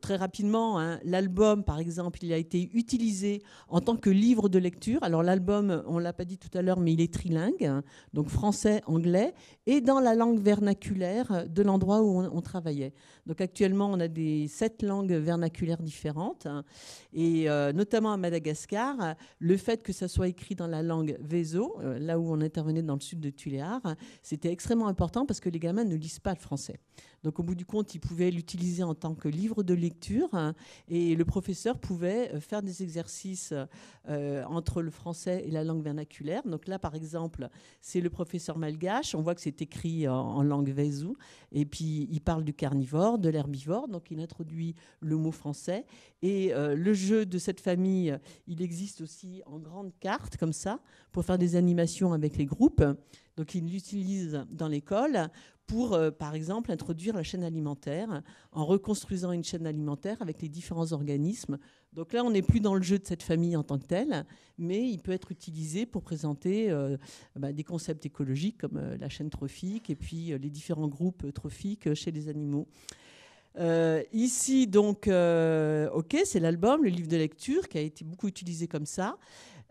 très rapidement, hein, l'album, par exemple, il a été utilisé en tant que livre de lecture. Alors l'album, on ne l'a pas dit tout à l'heure, mais il est trilingue, hein, donc français, anglais, et dans la langue vernaculaire de l'endroit où on travaillait. Donc actuellement, on a 7 langues vernaculaires différentes, hein, et notamment à Madagascar, le fait que ça soit écrit dans la langue Vézo, là où on intervenait dans le sud de Tuléar, c'était extrêmement important parce que les gamins ne lisent pas le français. Donc au bout du compte, ils pouvaient l'utiliser en tant que livre de lecture, hein, et le professeur pouvait faire des exercices entre le français et la langue vernaculaire. Donc là, par exemple, c'est le professeur malgache. On voit que c'est écrit en langue Vézou. Et puis, il parle du carnivore, de l'herbivore. Donc, il introduit le mot français. Et le jeu de cette famille, il existe aussi en grande carte, comme ça, pour faire des animations avec les groupes. Donc, ils l'utilisent dans l'école pour, par exemple, introduire la chaîne alimentaire en reconstruisant une chaîne alimentaire avec les différents organismes. Donc là, on n'est plus dans le jeu de cette famille en tant que telle, mais il peut être utilisé pour présenter des concepts écologiques comme la chaîne trophique et puis les différents groupes trophiques chez les animaux. Ici, donc, OK, c'est l'album, le livre de lecture qui a été beaucoup utilisé comme ça.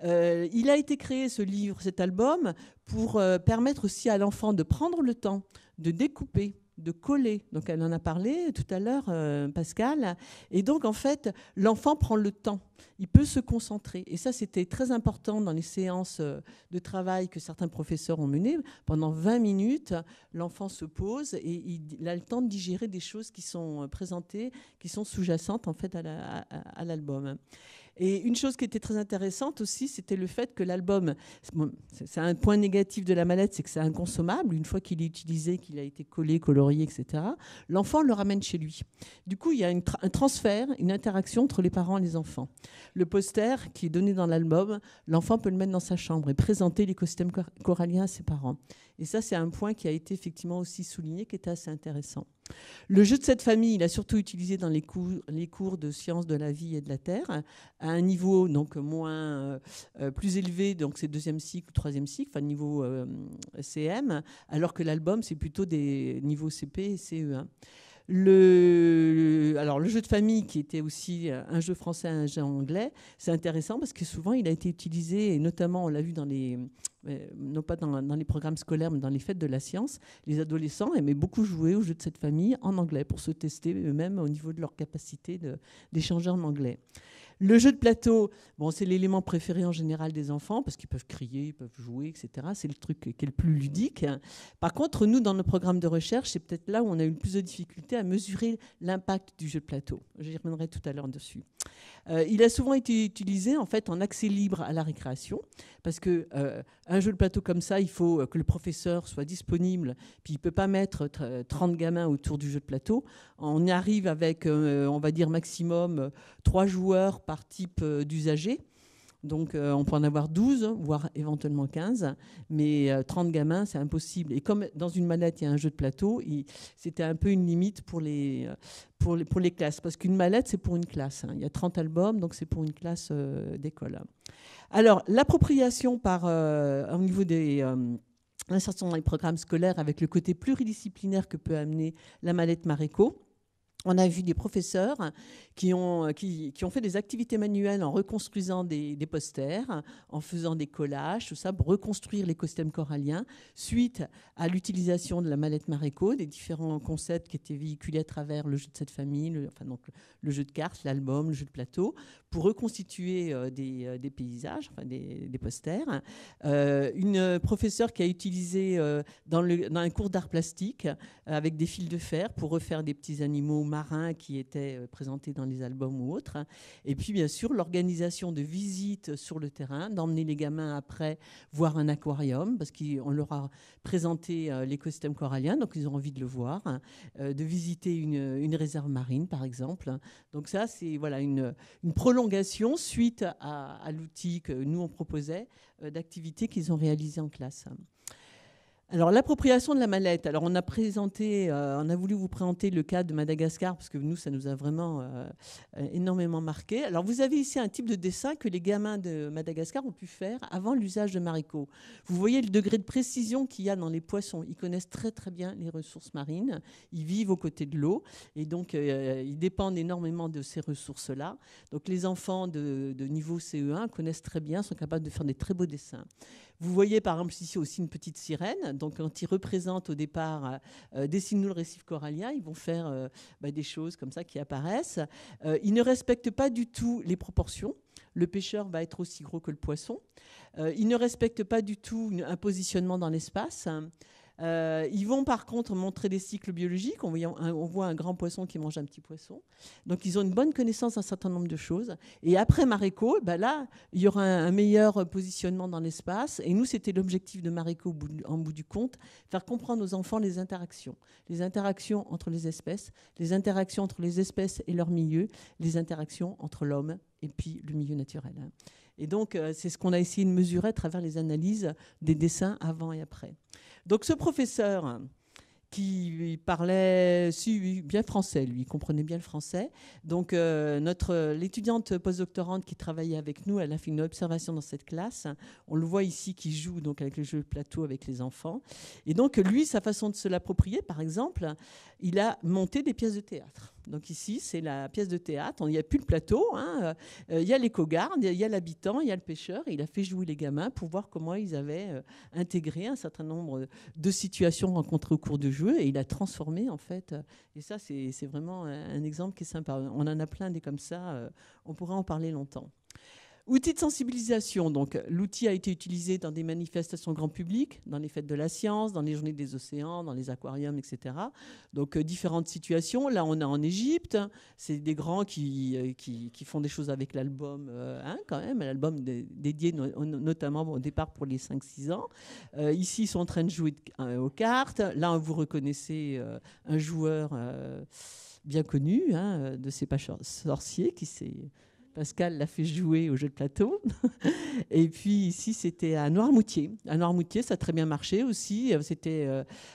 Il a été créé, ce livre, cet album, pour permettre aussi à l'enfant de prendre le temps de découper, de coller. Donc, elle en a parlé tout à l'heure, Pascale. Et donc, en fait, l'enfant prend le temps. Il peut se concentrer. Et ça, c'était très important dans les séances de travail que certains professeurs ont menées. Pendant 20 minutes, l'enfant se pose et il a le temps de digérer des choses qui sont présentées, qui sont sous-jacentes, en fait, à l'album. Et une chose qui était très intéressante aussi, c'était le fait que l'album, bon, c'est un point négatif de la mallette, c'est que c'est inconsommable. Une fois qu'il est utilisé, qu'il a été collé, colorié, etc., l'enfant le ramène chez lui. Du coup, il y a un transfert, une interaction entre les parents et les enfants. Le poster qui est donné dans l'album, l'enfant peut le mettre dans sa chambre et présenter l'écosystème corallien à ses parents. Et ça, c'est un point qui a été effectivement aussi souligné, qui était assez intéressant. Le jeu de cette famille, il a surtout utilisé dans les cours de sciences de la vie et de la terre, à un niveau donc plus élevé, donc c'est 2e cycle ou 3e cycle, enfin niveau CM, alors que l'album, c'est plutôt des niveaux CP et CE1. Alors le jeu de famille qui était aussi un jeu français, un jeu anglais, c'est intéressant parce que souvent il a été utilisé, et notamment on l'a vu dans les, non pas dans les programmes scolaires, mais dans les fêtes de la science, les adolescents aimaient beaucoup jouer au jeu de cette famille en anglais pour se tester eux-mêmes au niveau de leur capacité d'échanger en anglais. Le jeu de plateau, bon, c'est l'élément préféré en général des enfants parce qu'ils peuvent crier, ils peuvent jouer, etc. C'est le truc qui est le plus ludique. Par contre, nous, dans nos programmes de recherche, c'est peut-être là où on a eu le plus de difficultés à mesurer l'impact du jeu de plateau. J'y reviendrai tout à l'heure dessus. Il a souvent été utilisé en fait en accès libre à la récréation parce que un jeu de plateau comme ça, il faut que le professeur soit disponible. Puis il ne peut pas mettre 30 gamins autour du jeu de plateau. On y arrive avec, on va dire maximum 3 joueurs par type d'usager. Donc on peut en avoir 12, voire éventuellement 15, mais 30 gamins, c'est impossible. Et comme dans une mallette, il y a un jeu de plateau, c'était un peu une limite pour les classes, parce qu'une mallette, c'est pour une classe. Il y a 30 albums, donc c'est pour une classe d'école. Alors, l'appropriation au niveau des... l'insertion dans les programmes scolaires avec le côté pluridisciplinaire que peut amener la mallette MARECO. On a vu des professeurs qui ont fait des activités manuelles en reconstruisant des posters, en faisant des collages, tout ça, pour reconstruire l'écosystème corallien, suite à l'utilisation de la mallette MARECO, des différents concepts qui étaient véhiculés à travers le jeu de cette famille, le jeu de cartes, l'album, le jeu de plateau, pour reconstituer des paysages, enfin des posters. Une professeure qui a utilisé dans un cours d'art plastique, avec des fils de fer, pour refaire des petits animaux marins qui étaient présentés dans les albums ou autres. Et puis, bien sûr, l'organisation de visites sur le terrain, d'emmener les gamins après voir un aquarium, parce qu'on leur a présenté l'écosystème corallien, donc ils ont envie de le voir, de visiter une réserve marine, par exemple. Donc ça, c'est voilà, une prolongation suite à l'outil que nous, on proposait, d'activités qu'ils ont réalisées en classe. Alors, l'appropriation de la mallette. Alors, on a présenté, on a voulu vous présenter le cas de Madagascar parce que nous, ça nous a vraiment énormément marqué. Alors, vous avez ici un type de dessin que les gamins de Madagascar ont pu faire avant l'usage de MARECO. Vous voyez le degré de précision qu'il y a dans les poissons. Ils connaissent très, très bien les ressources marines. Ils vivent aux côtés de l'eau et donc, ils dépendent énormément de ces ressources-là. Donc, les enfants de niveau CE1 connaissent très bien, sont capables de faire des très beaux dessins. Vous voyez, par exemple, ici aussi une petite sirène. Donc, quand ils représentent au départ « Dessine-nous le récif corallien », ils vont faire des choses comme ça qui apparaissent. Ils ne respectent pas du tout les proportions. Le pêcheur va être aussi gros que le poisson. Ils ne respectent pas du tout un positionnement dans l'espace. Ils vont par contre montrer des cycles biologiques. On voit un grand poisson qui mange un petit poisson. Donc ils ont une bonne connaissance d'un certain nombre de choses. Et après MARECO, ben là, il y aura un meilleur positionnement dans l'espace. Et nous, c'était l'objectif de MARECO en bout du compte, faire comprendre aux enfants les interactions entre les interactions entre les espèces et leur milieu, les interactions entre l'homme et puis le milieu naturel. Et donc, c'est ce qu'on a essayé de mesurer à travers les analyses des dessins avant et après. Donc, ce professeur qui parlait bien français, lui, il comprenait bien le français. Donc, l'étudiante postdoctorante qui travaillait avec nous, elle a fait une observation dans cette classe. On le voit ici qui joue donc, avec le jeu de plateau avec les enfants. Et donc, lui, sa façon de se l'approprier, par exemple, il a monté des pièces de théâtre. Donc ici, c'est la pièce de théâtre. Il n'y a plus le plateau. Hein. Il y a l'éco-garde, il y a l'habitant, il y a le pêcheur. Et il a fait jouer les gamins pour voir comment ils avaient intégré un certain nombre de situations rencontrées au cours du jeu. Et il a transformé, en fait. Et ça, c'est vraiment un exemple qui est sympa. On en a plein des comme ça. On pourrait en parler longtemps. Outil de sensibilisation. Donc, l'outil a été utilisé dans des manifestations grand public, dans les fêtes de la science, dans les journées des océans, dans les aquariums, etc. Donc, différentes situations. Là, on est en Égypte. C'est des grands qui font des choses avec l'album, quand même, l'album dédié notamment au départ pour les 5-6 ans. Ici, ils sont en train de jouer aux cartes. Là, vous reconnaissez un joueur bien connu de ces pas sorciers qui s'est... Pascale l'a fait jouer au jeu de plateau. Et puis ici, c'était à Noirmoutier. À Noirmoutier, ça a très bien marché aussi. C'était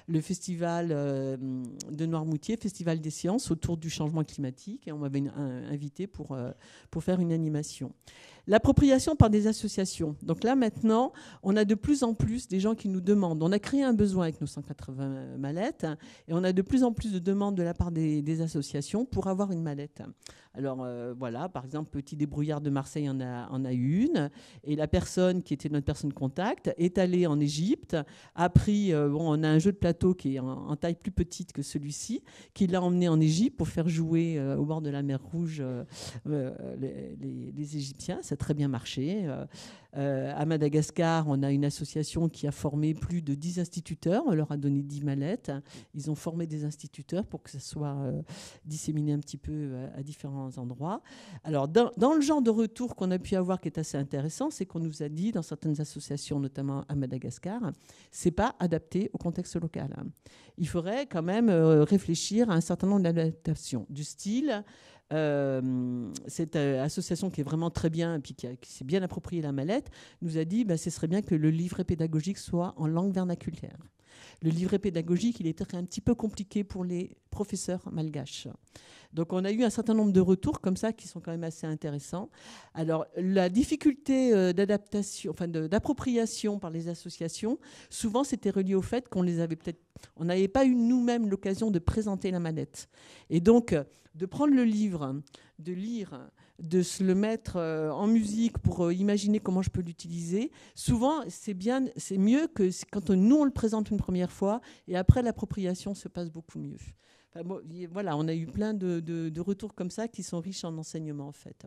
le festival de Noirmoutier, festival des sciences autour du changement climatique. Et on m'avait invité pour faire une animation. L'appropriation par des associations. Donc là, maintenant, on a de plus en plus des gens qui nous demandent. On a créé un besoin avec nos 180 mallettes et on a de plus en plus de demandes de la part des associations pour avoir une mallette. Alors voilà, par exemple, Petit Débrouillard de Marseille en a eu une. Et la personne qui était notre personne contact est allée en Égypte, a pris, on a un jeu de plateau qui est en taille plus petite que celui-ci, qui l'a emmené en Égypte pour faire jouer au bord de la mer Rouge les Égyptiens. Ça très bien marché. À Madagascar, on a une association qui a formé plus de 10 instituteurs. On leur a donné 10 mallettes. Ils ont formé des instituteurs pour que ça soit disséminé un petit peu à différents endroits. Alors, dans le genre de retour qu'on a pu avoir qui est assez intéressant, c'est qu'on nous a dit, dans certaines associations, notamment à Madagascar, c'est pas adapté au contexte local. Il faudrait quand même réfléchir à un certain nombre d'adaptations du style. Cette association qui est vraiment très bien et puis qui s'est bien appropriée la mallette nous a dit ce serait bien que le livret pédagogique soit en langue vernaculaire. Le livret pédagogique, il est peut-être un petit peu compliqué pour les professeurs malgaches. Donc, on a eu un certain nombre de retours comme ça qui sont quand même assez intéressants. Alors, la difficulté d'adaptation, enfin d'appropriation par les associations, souvent, c'était relié au fait qu'on les avait peut-être, on n'avait pas eu nous-mêmes l'occasion de présenter la mallette. Et donc, de prendre le livre, de lire, de se le mettre en musique pour imaginer comment je peux l'utiliser. Souvent, c'est mieux que quand nous, on le présente une première fois et après, l'appropriation se passe beaucoup mieux. Enfin, bon, voilà, on a eu plein de retours comme ça qui sont riches en enseignement, en fait.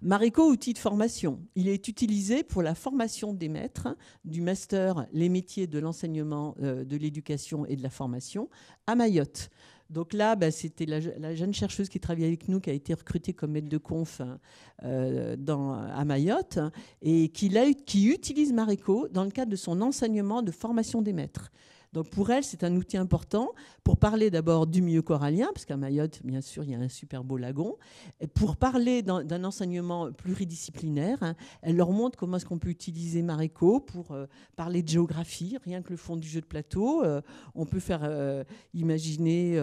MARECO, outil de formation. Il est utilisé pour la formation des maîtres du master, les métiers de l'enseignement, de l'éducation et de la formation à Mayotte. Donc là, bah, c'était la jeune chercheuse qui travaillait avec nous, qui a été recrutée comme maître de conf à Mayotte, et qui utilise MARECO dans le cadre de son enseignement de formation des maîtres. Donc pour elle, c'est un outil important pour parler d'abord du milieu corallien, parce qu'à Mayotte, bien sûr, il y a un super beau lagon. Et pour parler d'un enseignement pluridisciplinaire, hein, elle leur montre comment est-ce qu'on peut utiliser MARECO pour parler de géographie, rien que le fond du jeu de plateau. On peut faire imaginer,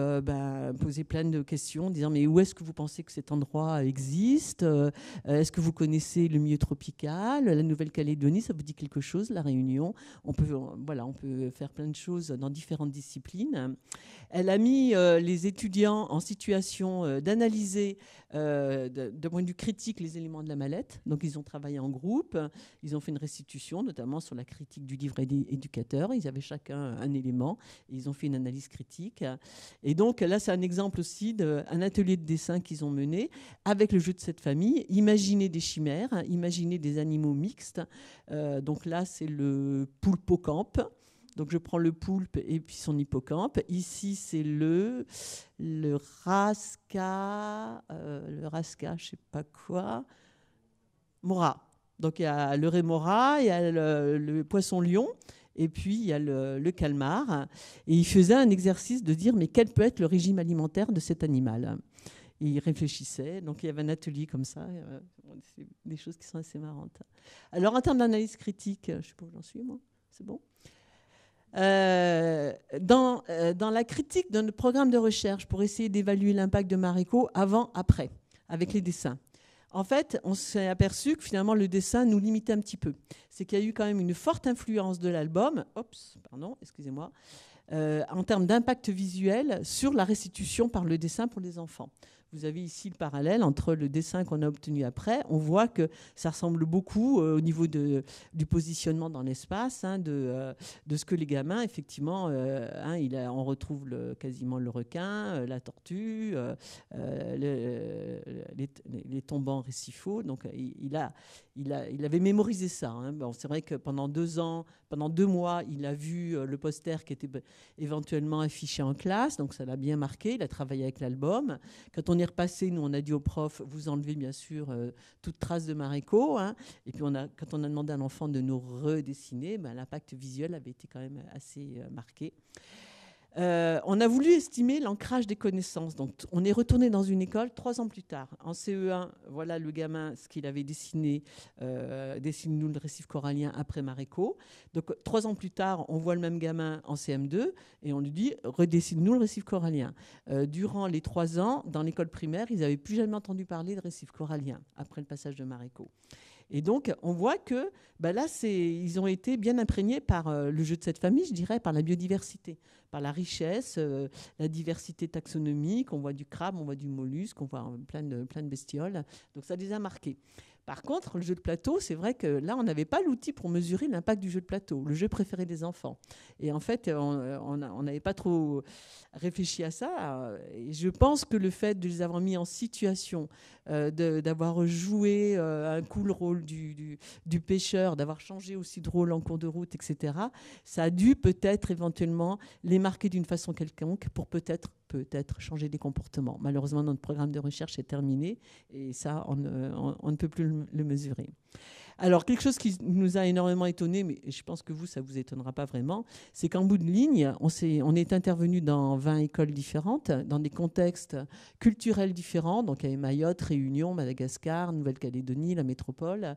poser plein de questions, en disant mais où est-ce que vous pensez que cet endroit existe? Est-ce que vous connaissez le milieu tropical? La Nouvelle-Calédonie, ça vous dit quelque chose? La Réunion? On peut faire plein de choses dans différentes disciplines. Elle a mis les étudiants en situation d'analyser d'un point de vue critique les éléments de la mallette. Donc ils ont travaillé en groupe, ils ont fait une restitution notamment sur la critique du livre éducateur. Ils avaient chacun un élément et ils ont fait une analyse critique. Et donc là c'est un exemple aussi d'un atelier de dessin qu'ils ont mené avec le jeu de cette famille. Imaginer des chimères, imaginer des animaux mixtes. Donc là c'est le poulpocampe. Donc je prends le poulpe et puis son hippocampe. Ici, c'est le rasca, je ne sais pas quoi, mora. Donc il y a le rémora, il y a le poisson lion et puis il y a le calmar. Et il faisait un exercice de dire mais quel peut être le régime alimentaire de cet animal ? Et ils réfléchissaient. Donc, il y avait un atelier comme ça. C'est des choses qui sont assez marrantes. Alors, en termes d'analyse critique, je ne sais pas où j'en suis, moi. C'est bon ? Dans la critique d'un programme de recherche pour essayer d'évaluer l'impact de MARECO avant, après, avec les dessins. En fait, on s'est aperçu que finalement le dessin nous limitait un petit peu. C'est qu'il y a eu quand même une forte influence de l'album, en termes d'impact visuel sur la restitution par le dessin pour les enfants. Vous avez ici le parallèle entre le dessin qu'on a obtenu après. On voit que ça ressemble beaucoup au niveau du positionnement dans l'espace, hein, de ce que les gamins, effectivement, on retrouve quasiment le requin, la tortue, les tombants récifaux. Donc, il avait mémorisé ça. Hein. Bon, c'est vrai que pendant 2 mois, il a vu le poster qui était éventuellement affiché en classe. Donc, ça l'a bien marqué. Il a travaillé avec l'album. Quand on est repassé, nous, on a dit au prof, vous enlevez bien sûr toute trace de MARECO. Hein. Et puis, quand on a demandé à l'enfant de nous redessiner, l'impact visuel avait été quand même assez marqué. On a voulu estimer l'ancrage des connaissances. Donc, on est retourné dans une école 3 ans plus tard. En CE1, voilà le gamin, ce qu'il avait dessiné, dessine-nous le récif corallien après MARECO. Donc, 3 ans plus tard, on voit le même gamin en CM2 et on lui dit, redessine-nous le récif corallien. Durant les 3 ans, dans l'école primaire, ils n'avaient plus jamais entendu parler de récif corallien après le passage de MARECO. Et donc, on voit que là, ils ont été bien imprégnés par le jeu de cette famille, je dirais, par la biodiversité, par la richesse, la diversité taxonomique. On voit du crabe, on voit du mollusque, on voit plein de bestioles. Donc, ça les a marqués. Par contre, le jeu de plateau, c'est vrai que là, on n'avait pas l'outil pour mesurer l'impact du jeu de plateau, le jeu préféré des enfants. Et en fait, on n'avait pas trop réfléchi à ça. Et je pense que le fait de les avoir mis en situation, d'avoir joué un coup le rôle du pêcheur, d'avoir changé aussi de rôle en cours de route, etc., ça a dû peut-être éventuellement les marquer d'une façon quelconque pour peut-être changer des comportements. Malheureusement, notre programme de recherche est terminé et ça, on ne peut plus le mesurer. Alors, quelque chose qui nous a énormément étonnés, mais je pense que vous, ça ne vous étonnera pas vraiment, c'est qu'en bout de ligne, on est intervenu dans 20 écoles différentes, dans des contextes culturels différents. Donc, il y avait Mayotte, Réunion, Madagascar, Nouvelle-Calédonie, la métropole.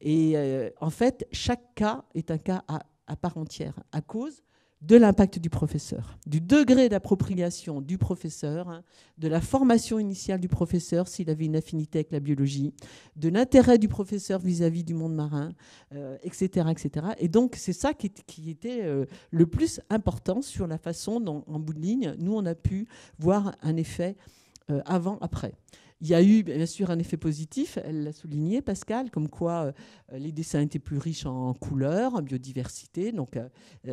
Et en fait, chaque cas est un cas à part entière, à cause de l'impact du professeur, du degré d'appropriation du professeur, hein, de la formation initiale du professeur s'il avait une affinité avec la biologie, de l'intérêt du professeur vis-à-vis du monde marin, etc., etc. Et donc, c'est ça qui était le plus important sur la façon dont, en bout de ligne, nous, on a pu voir un effet avant-après. Il y a eu bien sûr un effet positif, elle l'a souligné, Pascale, comme quoi les dessins étaient plus riches en couleurs, en biodiversité, donc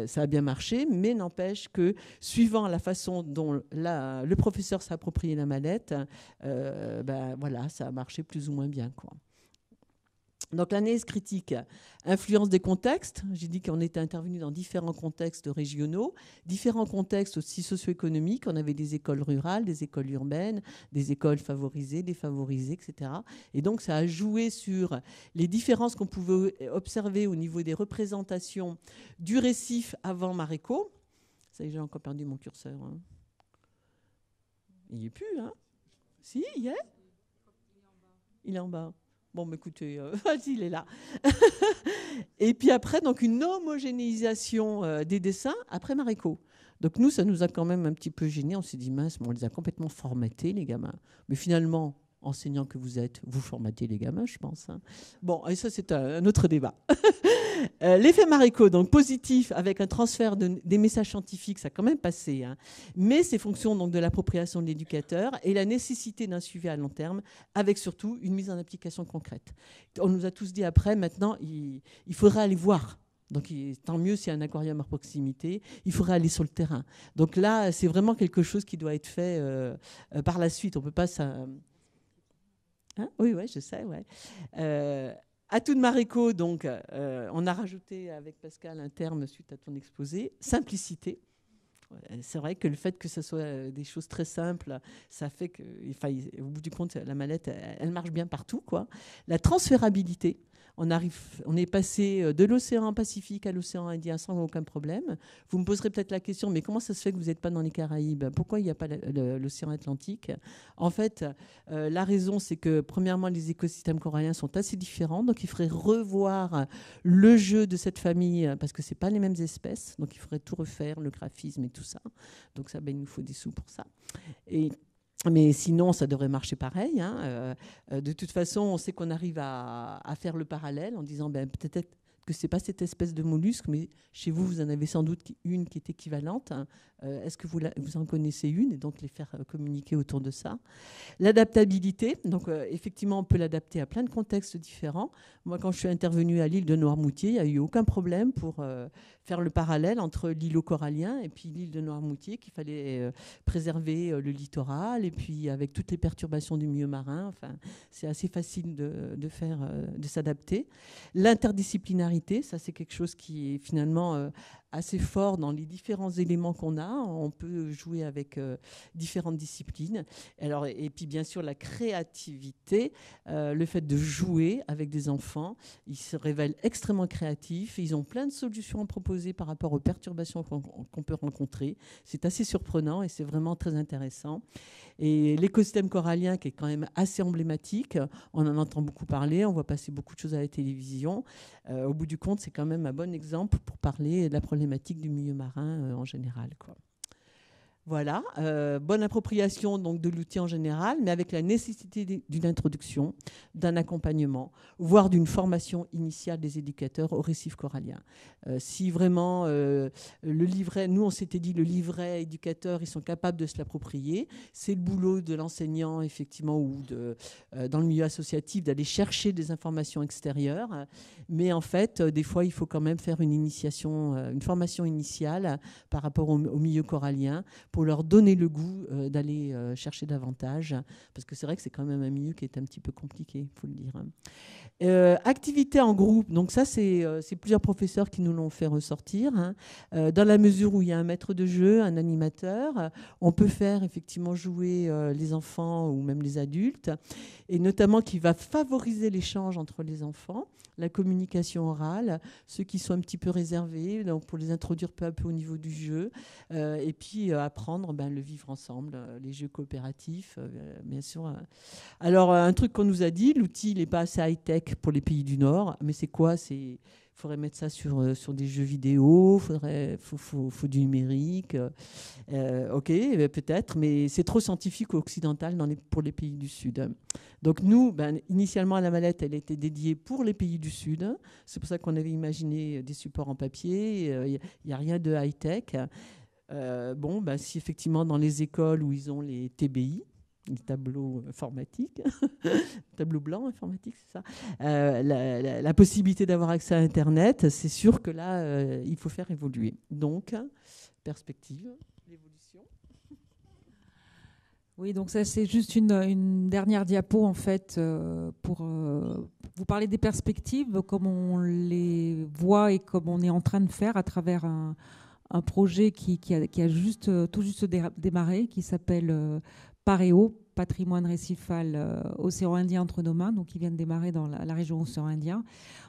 ça a bien marché, mais n'empêche que suivant la façon dont le professeur s'est approprié la mallette, ça a marché plus ou moins bien, quoi. Donc l'analyse critique, influence des contextes. J'ai dit qu'on était intervenu dans différents contextes régionaux, différents contextes aussi socio-économiques. On avait des écoles rurales, des écoles urbaines, des écoles favorisées, défavorisées, etc. Et donc ça a joué sur les différences qu'on pouvait observer au niveau des représentations du récif avant Maréco. Ça, j'ai encore perdu mon curseur. Hein. Il n'y est plus, hein? Si, il y est? Il est en bas. Bon, mais écoutez, il est là. Et puis après, donc une homogénéisation des dessins après Maréco. Donc nous, ça nous a quand même un petit peu gênés. On s'est dit, mince, mais on les a complètement formatés, les gamins. Mais finalement, enseignants que vous êtes, vous formatez les gamins, je pense. Hein. Bon, et ça, c'est un autre débat. L'effet Maréco, donc positif, avec un transfert des messages scientifiques, ça a quand même passé. Hein. Mais c'est fonction donc, de l'appropriation de l'éducateur et la nécessité d'un suivi à long terme, avec surtout une mise en application concrète. On nous a tous dit après, maintenant, il faudra aller voir. Donc tant mieux s'il y a un aquarium à proximité, il faudra aller sur le terrain. Donc là, c'est vraiment quelque chose qui doit être fait par la suite. On ne peut pas... Ça, hein? Oui, ouais, je sais. Ouais. Atout de Maréco, donc, on a rajouté avec Pascal un terme suite à ton exposé, simplicité. C'est vrai que le fait que ce soit des choses très simples, ça fait que, enfin, au bout du compte, la mallette, elle marche bien partout, quoi. La transférabilité. On est passé de l'océan Pacifique à l'océan Indien sans aucun problème. Vous me poserez peut-être la question, mais comment ça se fait que vous n'êtes pas dans les Caraïbes? Pourquoi il n'y a pas l'océan Atlantique? En fait, la raison, c'est que, premièrement, les écosystèmes coralliens sont assez différents. Donc, il faudrait revoir le jeu de cette famille parce que ce n'est pas les mêmes espèces. Donc, il faudrait tout refaire, le graphisme et tout ça. Donc, ça, ben, il nous faut des sous pour ça. Mais sinon, ça devrait marcher pareil. Hein. De toute façon, on sait qu'on arrive à faire le parallèle en disant ben, peut-être que ce n'est pas cette espèce de mollusque, mais chez vous, vous en avez sans doute une qui est équivalente. Hein. Est-ce que vous en connaissez une? Et donc, les faire communiquer autour de ça. L'adaptabilité. Donc, effectivement, on peut l'adapter à plein de contextes différents. Moi, quand je suis intervenue à l'île de Noirmoutier, il n'y a eu aucun problème pour faire le parallèle entre l'îlot corallien et puis l'île de Noirmoutier, qu'il fallait préserver le littoral, et puis avec toutes les perturbations du milieu marin. Enfin, c'est assez facile de s'adapter. L'interdisciplinarité. Ça, c'est quelque chose qui est finalement assez fort dans les différents éléments qu'on a. On peut jouer avec différentes disciplines. Alors, et puis, bien sûr, la créativité, le fait de jouer avec des enfants. Ils se révèlent extrêmement créatifs. Ils ont plein de solutions à proposer par rapport aux perturbations qu'on peut rencontrer. C'est assez surprenant et c'est vraiment très intéressant. Et l'écosystème corallien, qui est quand même assez emblématique, on en entend beaucoup parler. On voit passer beaucoup de choses à la télévision. Au bout du compte, c'est quand même un bon exemple pour parler de la problématique du milieu marin en général, quoi. Voilà, bonne appropriation donc, de l'outil en général, mais avec la nécessité d'une introduction, d'un accompagnement, voire d'une formation initiale des éducateurs au récif corallien. Si vraiment le livret, nous on s'était dit le livret éducateur, ils sont capables de se l'approprier, c'est le boulot de l'enseignant effectivement ou dans le milieu associatif d'aller chercher des informations extérieures, mais en fait des fois il faut quand même faire une initiation, une formation initiale par rapport au milieu corallien, pour leur donner le goût d'aller chercher davantage, parce que c'est vrai que c'est quand même un milieu qui est un petit peu compliqué, il faut le dire. Activité en groupe, donc ça c'est plusieurs professeurs qui nous l'ont fait ressortir, hein. Dans la mesure où il y a un maître de jeu, un animateur, on peut faire effectivement jouer les enfants ou même les adultes, et notamment qui va favoriser l'échange entre les enfants, la communication orale, ceux qui sont un petit peu réservés, donc pour les introduire peu à peu au niveau du jeu, et puis apprendre ben, le vivre ensemble, les jeux coopératifs, bien sûr. Alors, un truc qu'on nous a dit, l'outil n'est pas assez high-tech pour les pays du Nord, mais c'est quoi? Il faudrait mettre ça sur des jeux vidéo, il faut du numérique, ok, ben, peut-être, mais c'est trop scientifique ou occidental pour les pays du Sud. Donc nous, ben, initialement, la mallette, elle était dédiée pour les pays du Sud. C'est pour ça qu'on avait imaginé des supports en papier. Il n'y a rien de high-tech. Bon, bah, si effectivement dans les écoles où ils ont les TBI, les tableaux informatiques, tableau blanc informatique, c'est ça, la possibilité d'avoir accès à Internet, c'est sûr que là, il faut faire évoluer. Donc, perspective, l'évolution. Oui, donc ça c'est juste une dernière diapo en fait pour vous parler des perspectives, comme on les voit et comme on est en train de faire à travers un projet qui a tout juste démarré, qui s'appelle Paréo, patrimoine récifal océan Indien entre nos mains, donc qui vient de démarrer dans la région océan Indien.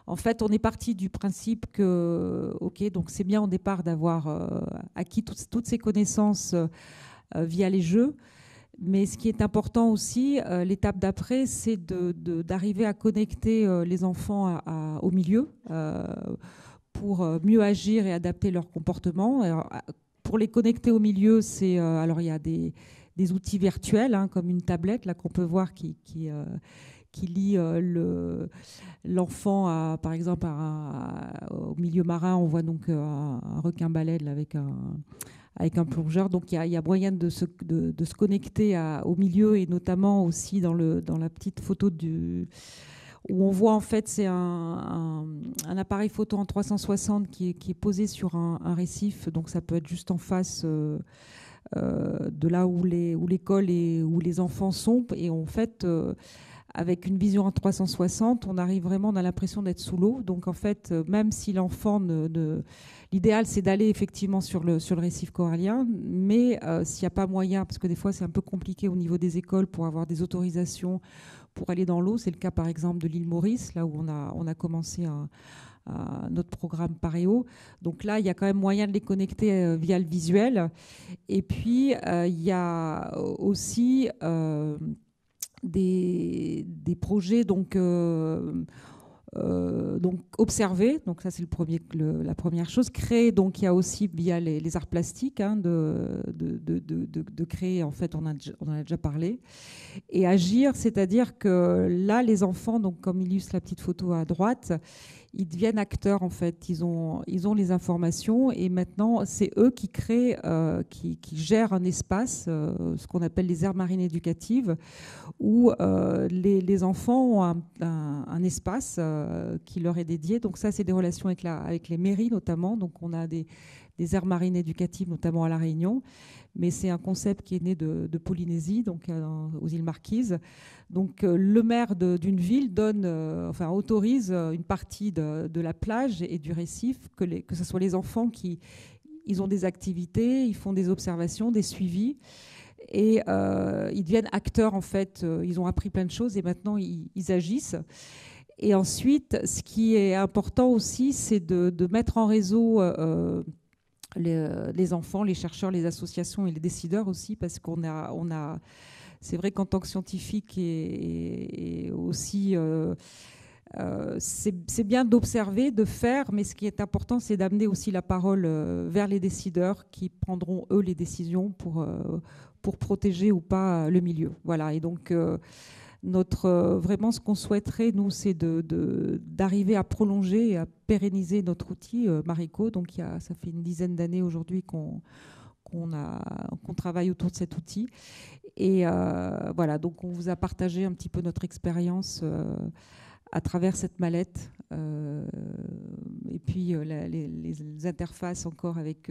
En fait, on est parti du principe que, ok, donc c'est bien au départ d'avoir acquis toutes ces connaissances via les jeux, mais ce qui est important aussi, l'étape d'après, c'est d'arriver à connecter les enfants au milieu pour mieux agir et adapter leur comportement. Alors, pour les connecter au milieu, c'est alors il y a des outils virtuels, hein, comme une tablette là qu'on peut voir qui lie l'enfant à, par exemple, au milieu marin. On voit donc un requin-baleine là, avec un plongeur. Donc il y a moyen de se connecter au milieu, et notamment aussi dans la petite photo où on voit en fait, c'est un appareil photo en 360 qui est posé sur un récif. Donc ça peut être juste en face de là où l'école et où les enfants sont. Et en fait, avec une vision en 360, on arrive vraiment, on a l'impression d'être sous l'eau. Donc en fait, même si l'enfant l'idéal, c'est d'aller effectivement sur le récif corallien, mais s'il n'y a pas moyen, parce que des fois c'est un peu compliqué au niveau des écoles pour avoir des autorisations pour aller dans l'eau. C'est le cas par exemple de l'île Maurice, là où on a commencé notre programme Paréo. Donc là, il y a quand même moyen de les connecter via le visuel. Et puis, il y a aussi des projets donc observer, donc ça c'est la première chose, créer. Donc il y a aussi via les arts plastiques, hein, de créer, en fait on en a déjà parlé, et agir, c'est-à-dire que là les enfants, donc comme illustre la petite photo à droite, ils deviennent acteurs en fait, ils ont les informations, et maintenant c'est eux qui créent, qui gèrent un espace, ce qu'on appelle les aires marines éducatives, où les enfants ont un espace qui leur est dédié. Donc ça c'est des relations avec les mairies notamment, donc on a des aires marines éducatives notamment à La Réunion, mais c'est un concept qui est né de Polynésie, donc aux îles Marquises. Donc le maire d'une ville autorise une partie de la plage et du récif, que ce soit les enfants ils ont des activités, ils font des observations, des suivis, et ils deviennent acteurs en fait. Ils ont appris plein de choses et maintenant ils agissent. Et ensuite, ce qui est important aussi, c'est de mettre en réseau les enfants, les chercheurs, les associations et les décideurs aussi, parce qu'on a c'est vrai qu'en tant que scientifique et aussi c'est bien d'observer, de faire, mais ce qui est important, c'est d'amener aussi la parole vers les décideurs qui prendront eux les décisions pour protéger ou pas le milieu. Voilà. Et donc vraiment, ce qu'on souhaiterait, nous, c'est d'arriver à prolonger et à pérenniser notre outil MARECO. Donc, ça fait une dizaine d'années aujourd'hui qu'on travaille autour de cet outil. Et voilà, donc on vous a partagé un petit peu notre expérience à travers cette mallette. Et puis les interfaces encore avec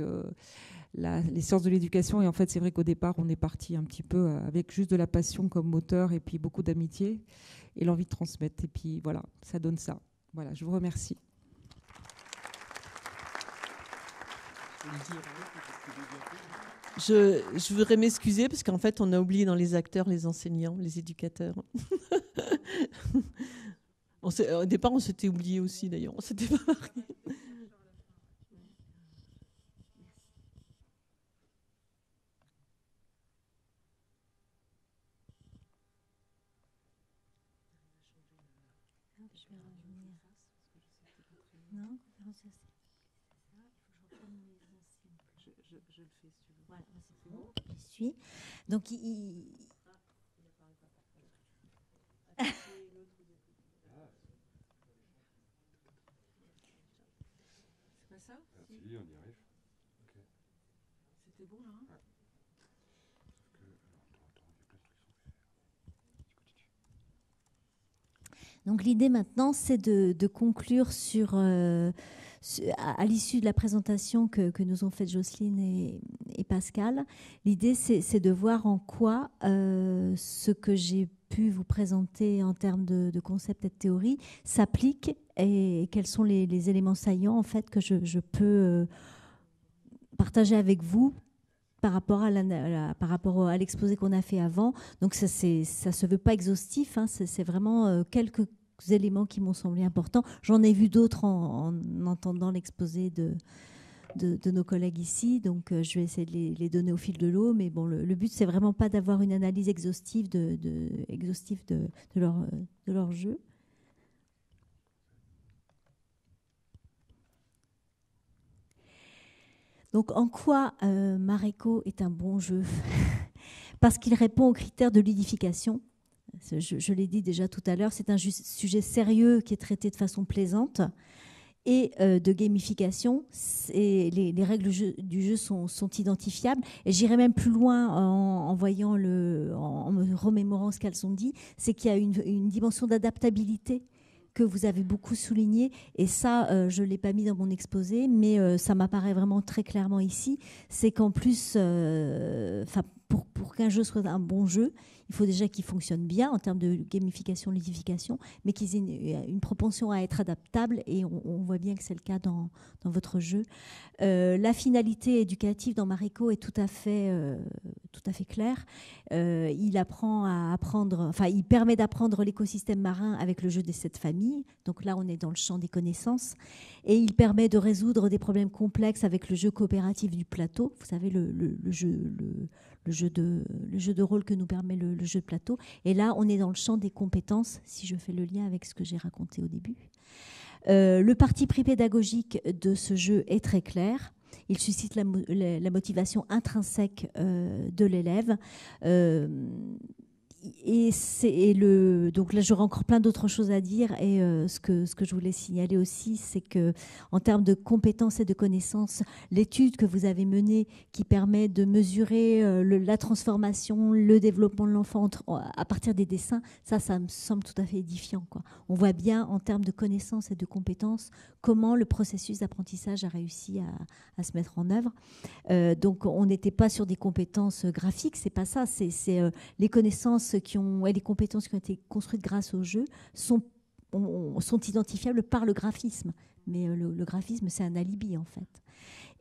les sciences de l'éducation. Et en fait, c'est vrai qu'au départ, on est parti un petit peu avec juste de la passion comme moteur, et puis beaucoup d'amitié et l'envie de transmettre. Et puis voilà, ça donne ça. Voilà, je vous remercie. Je voudrais m'excuser parce qu'en fait, on a oublié dans les acteurs, les enseignants, les éducateurs. Au départ, on s'était oublié aussi, d'ailleurs. On s'était pas marqué. Donc, ça, si, on y arrive. Okay. C'était bon là, hein? Ouais. Donc l'idée maintenant, c'est de conclure sur, à l'issue de la présentation que nous ont faite Jocelyne et Pascale. L'idée, c'est de voir en quoi ce que j'ai pu vous présenter en termes de concepts et de théories s'applique et quels sont les éléments saillants en fait, que je peux partager avec vous par rapport à l'exposé qu'on a fait avant. Donc ça ne se veut pas exhaustif, hein, c'est vraiment quelques éléments qui m'ont semblé importants. J'en ai vu d'autres en entendant l'exposé de nos collègues ici, donc je vais essayer de les donner au fil de l'eau, mais bon, le but, c'est vraiment pas d'avoir une analyse exhaustive de leur jeu. Donc, en quoi MARECO est un bon jeu? Parce qu'il répond aux critères de ludification. Je l'ai dit déjà tout à l'heure, c'est un sujet sérieux qui est traité de façon plaisante. Et de gamification, les règles du jeu sont identifiables. Et j'irai même plus loin en me remémorant ce qu'elles ont dit, c'est qu'il y a une dimension d'adaptabilité que vous avez beaucoup souligné, et ça, je ne l'ai pas mis dans mon exposé, mais ça m'apparaît vraiment très clairement ici, c'est qu'en plus, pour qu'un jeu soit un bon jeu, il faut déjà qu'il fonctionne bien en termes de gamification, ludification, mais qu'ils aient une propension à être adaptable, et on voit bien que c'est le cas dans votre jeu. La finalité éducative dans MARECO est tout à fait claire. Il permet d'apprendre l'écosystème marin avec le jeu des 7 familles. Donc là, on est dans le champ des connaissances, et il permet de résoudre des problèmes complexes avec le jeu coopératif du plateau. Vous savez, le jeu de rôle que nous permet le jeu de plateau. Et là, on est dans le champ des compétences, si je fais le lien avec ce que j'ai raconté au début. Le parti pris pédagogique de ce jeu est très clair. Il suscite la motivation intrinsèque de l'élève. Donc là, j'aurai encore plein d'autres choses à dire. Et ce que je voulais signaler aussi, c'est qu'en termes de compétences et de connaissances, l'étude que vous avez menée qui permet de mesurer la transformation, le développement de l'enfant à partir des dessins, ça me semble tout à fait édifiant, quoi. On voit bien, en termes de connaissances et de compétences, comment le processus d'apprentissage a réussi à se mettre en œuvre. Donc, on n'était pas sur des compétences graphiques, c'est pas ça. C'est les connaissances et les compétences qui ont été construites grâce au jeu sont identifiables par le graphisme. Mais le graphisme, c'est un alibi, en fait.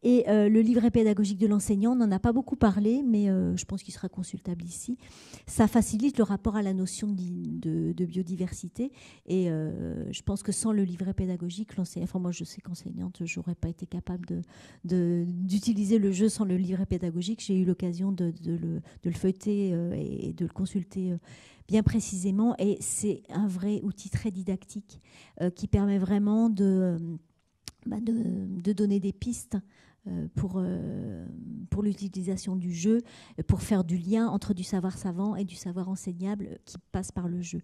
Et le livret pédagogique de l'enseignant, on n'en a pas beaucoup parlé, mais je pense qu'il sera consultable ici. Ça facilite le rapport à la notion de biodiversité. Et je pense que sans le livret pédagogique, moi, je sais qu'enseignante, je n'aurais pas été capable d'utiliser le jeu sans le livret pédagogique. J'ai eu l'occasion de le feuilleter et de le consulter bien précisément. Et c'est un vrai outil très didactique qui permet vraiment de donner des pistes pour l'utilisation du jeu, pour faire du lien entre du savoir savant et du savoir enseignable qui passe par le jeu.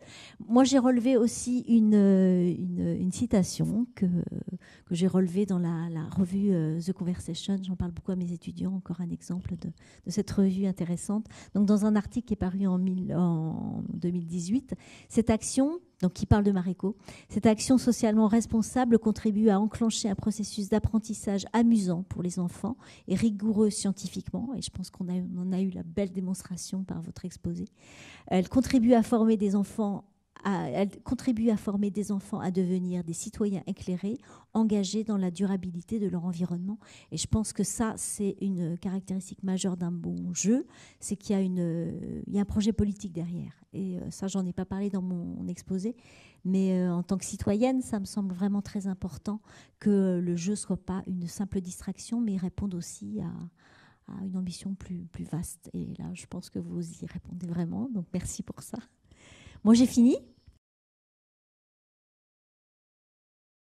Moi, j'ai relevé aussi une citation que j'ai relevée dans la revue The Conversation. J'en parle beaucoup à mes étudiants, encore un exemple de cette revue intéressante. Donc, dans un article qui est paru en 2018, cette action, donc qui parle de MARECO, cette action socialement responsable contribue à enclencher un processus d'apprentissage amusant pour les enfants et rigoureux scientifiquement, et je pense qu'on en a eu la belle démonstration par votre exposé. Elle contribue à former des enfants à devenir des citoyens éclairés, engagés dans la durabilité de leur environnement. Et je pense que ça, c'est une caractéristique majeure d'un bon jeu, c'est qu'il y a un projet politique derrière. Et ça, j'en ai pas parlé dans mon exposé, mais en tant que citoyenne, ça me semble vraiment très important que le jeu soit pas une simple distraction, mais réponde aussi à une ambition plus vaste. Et là, je pense que vous y répondez vraiment, donc merci pour ça. Moi, j'ai fini.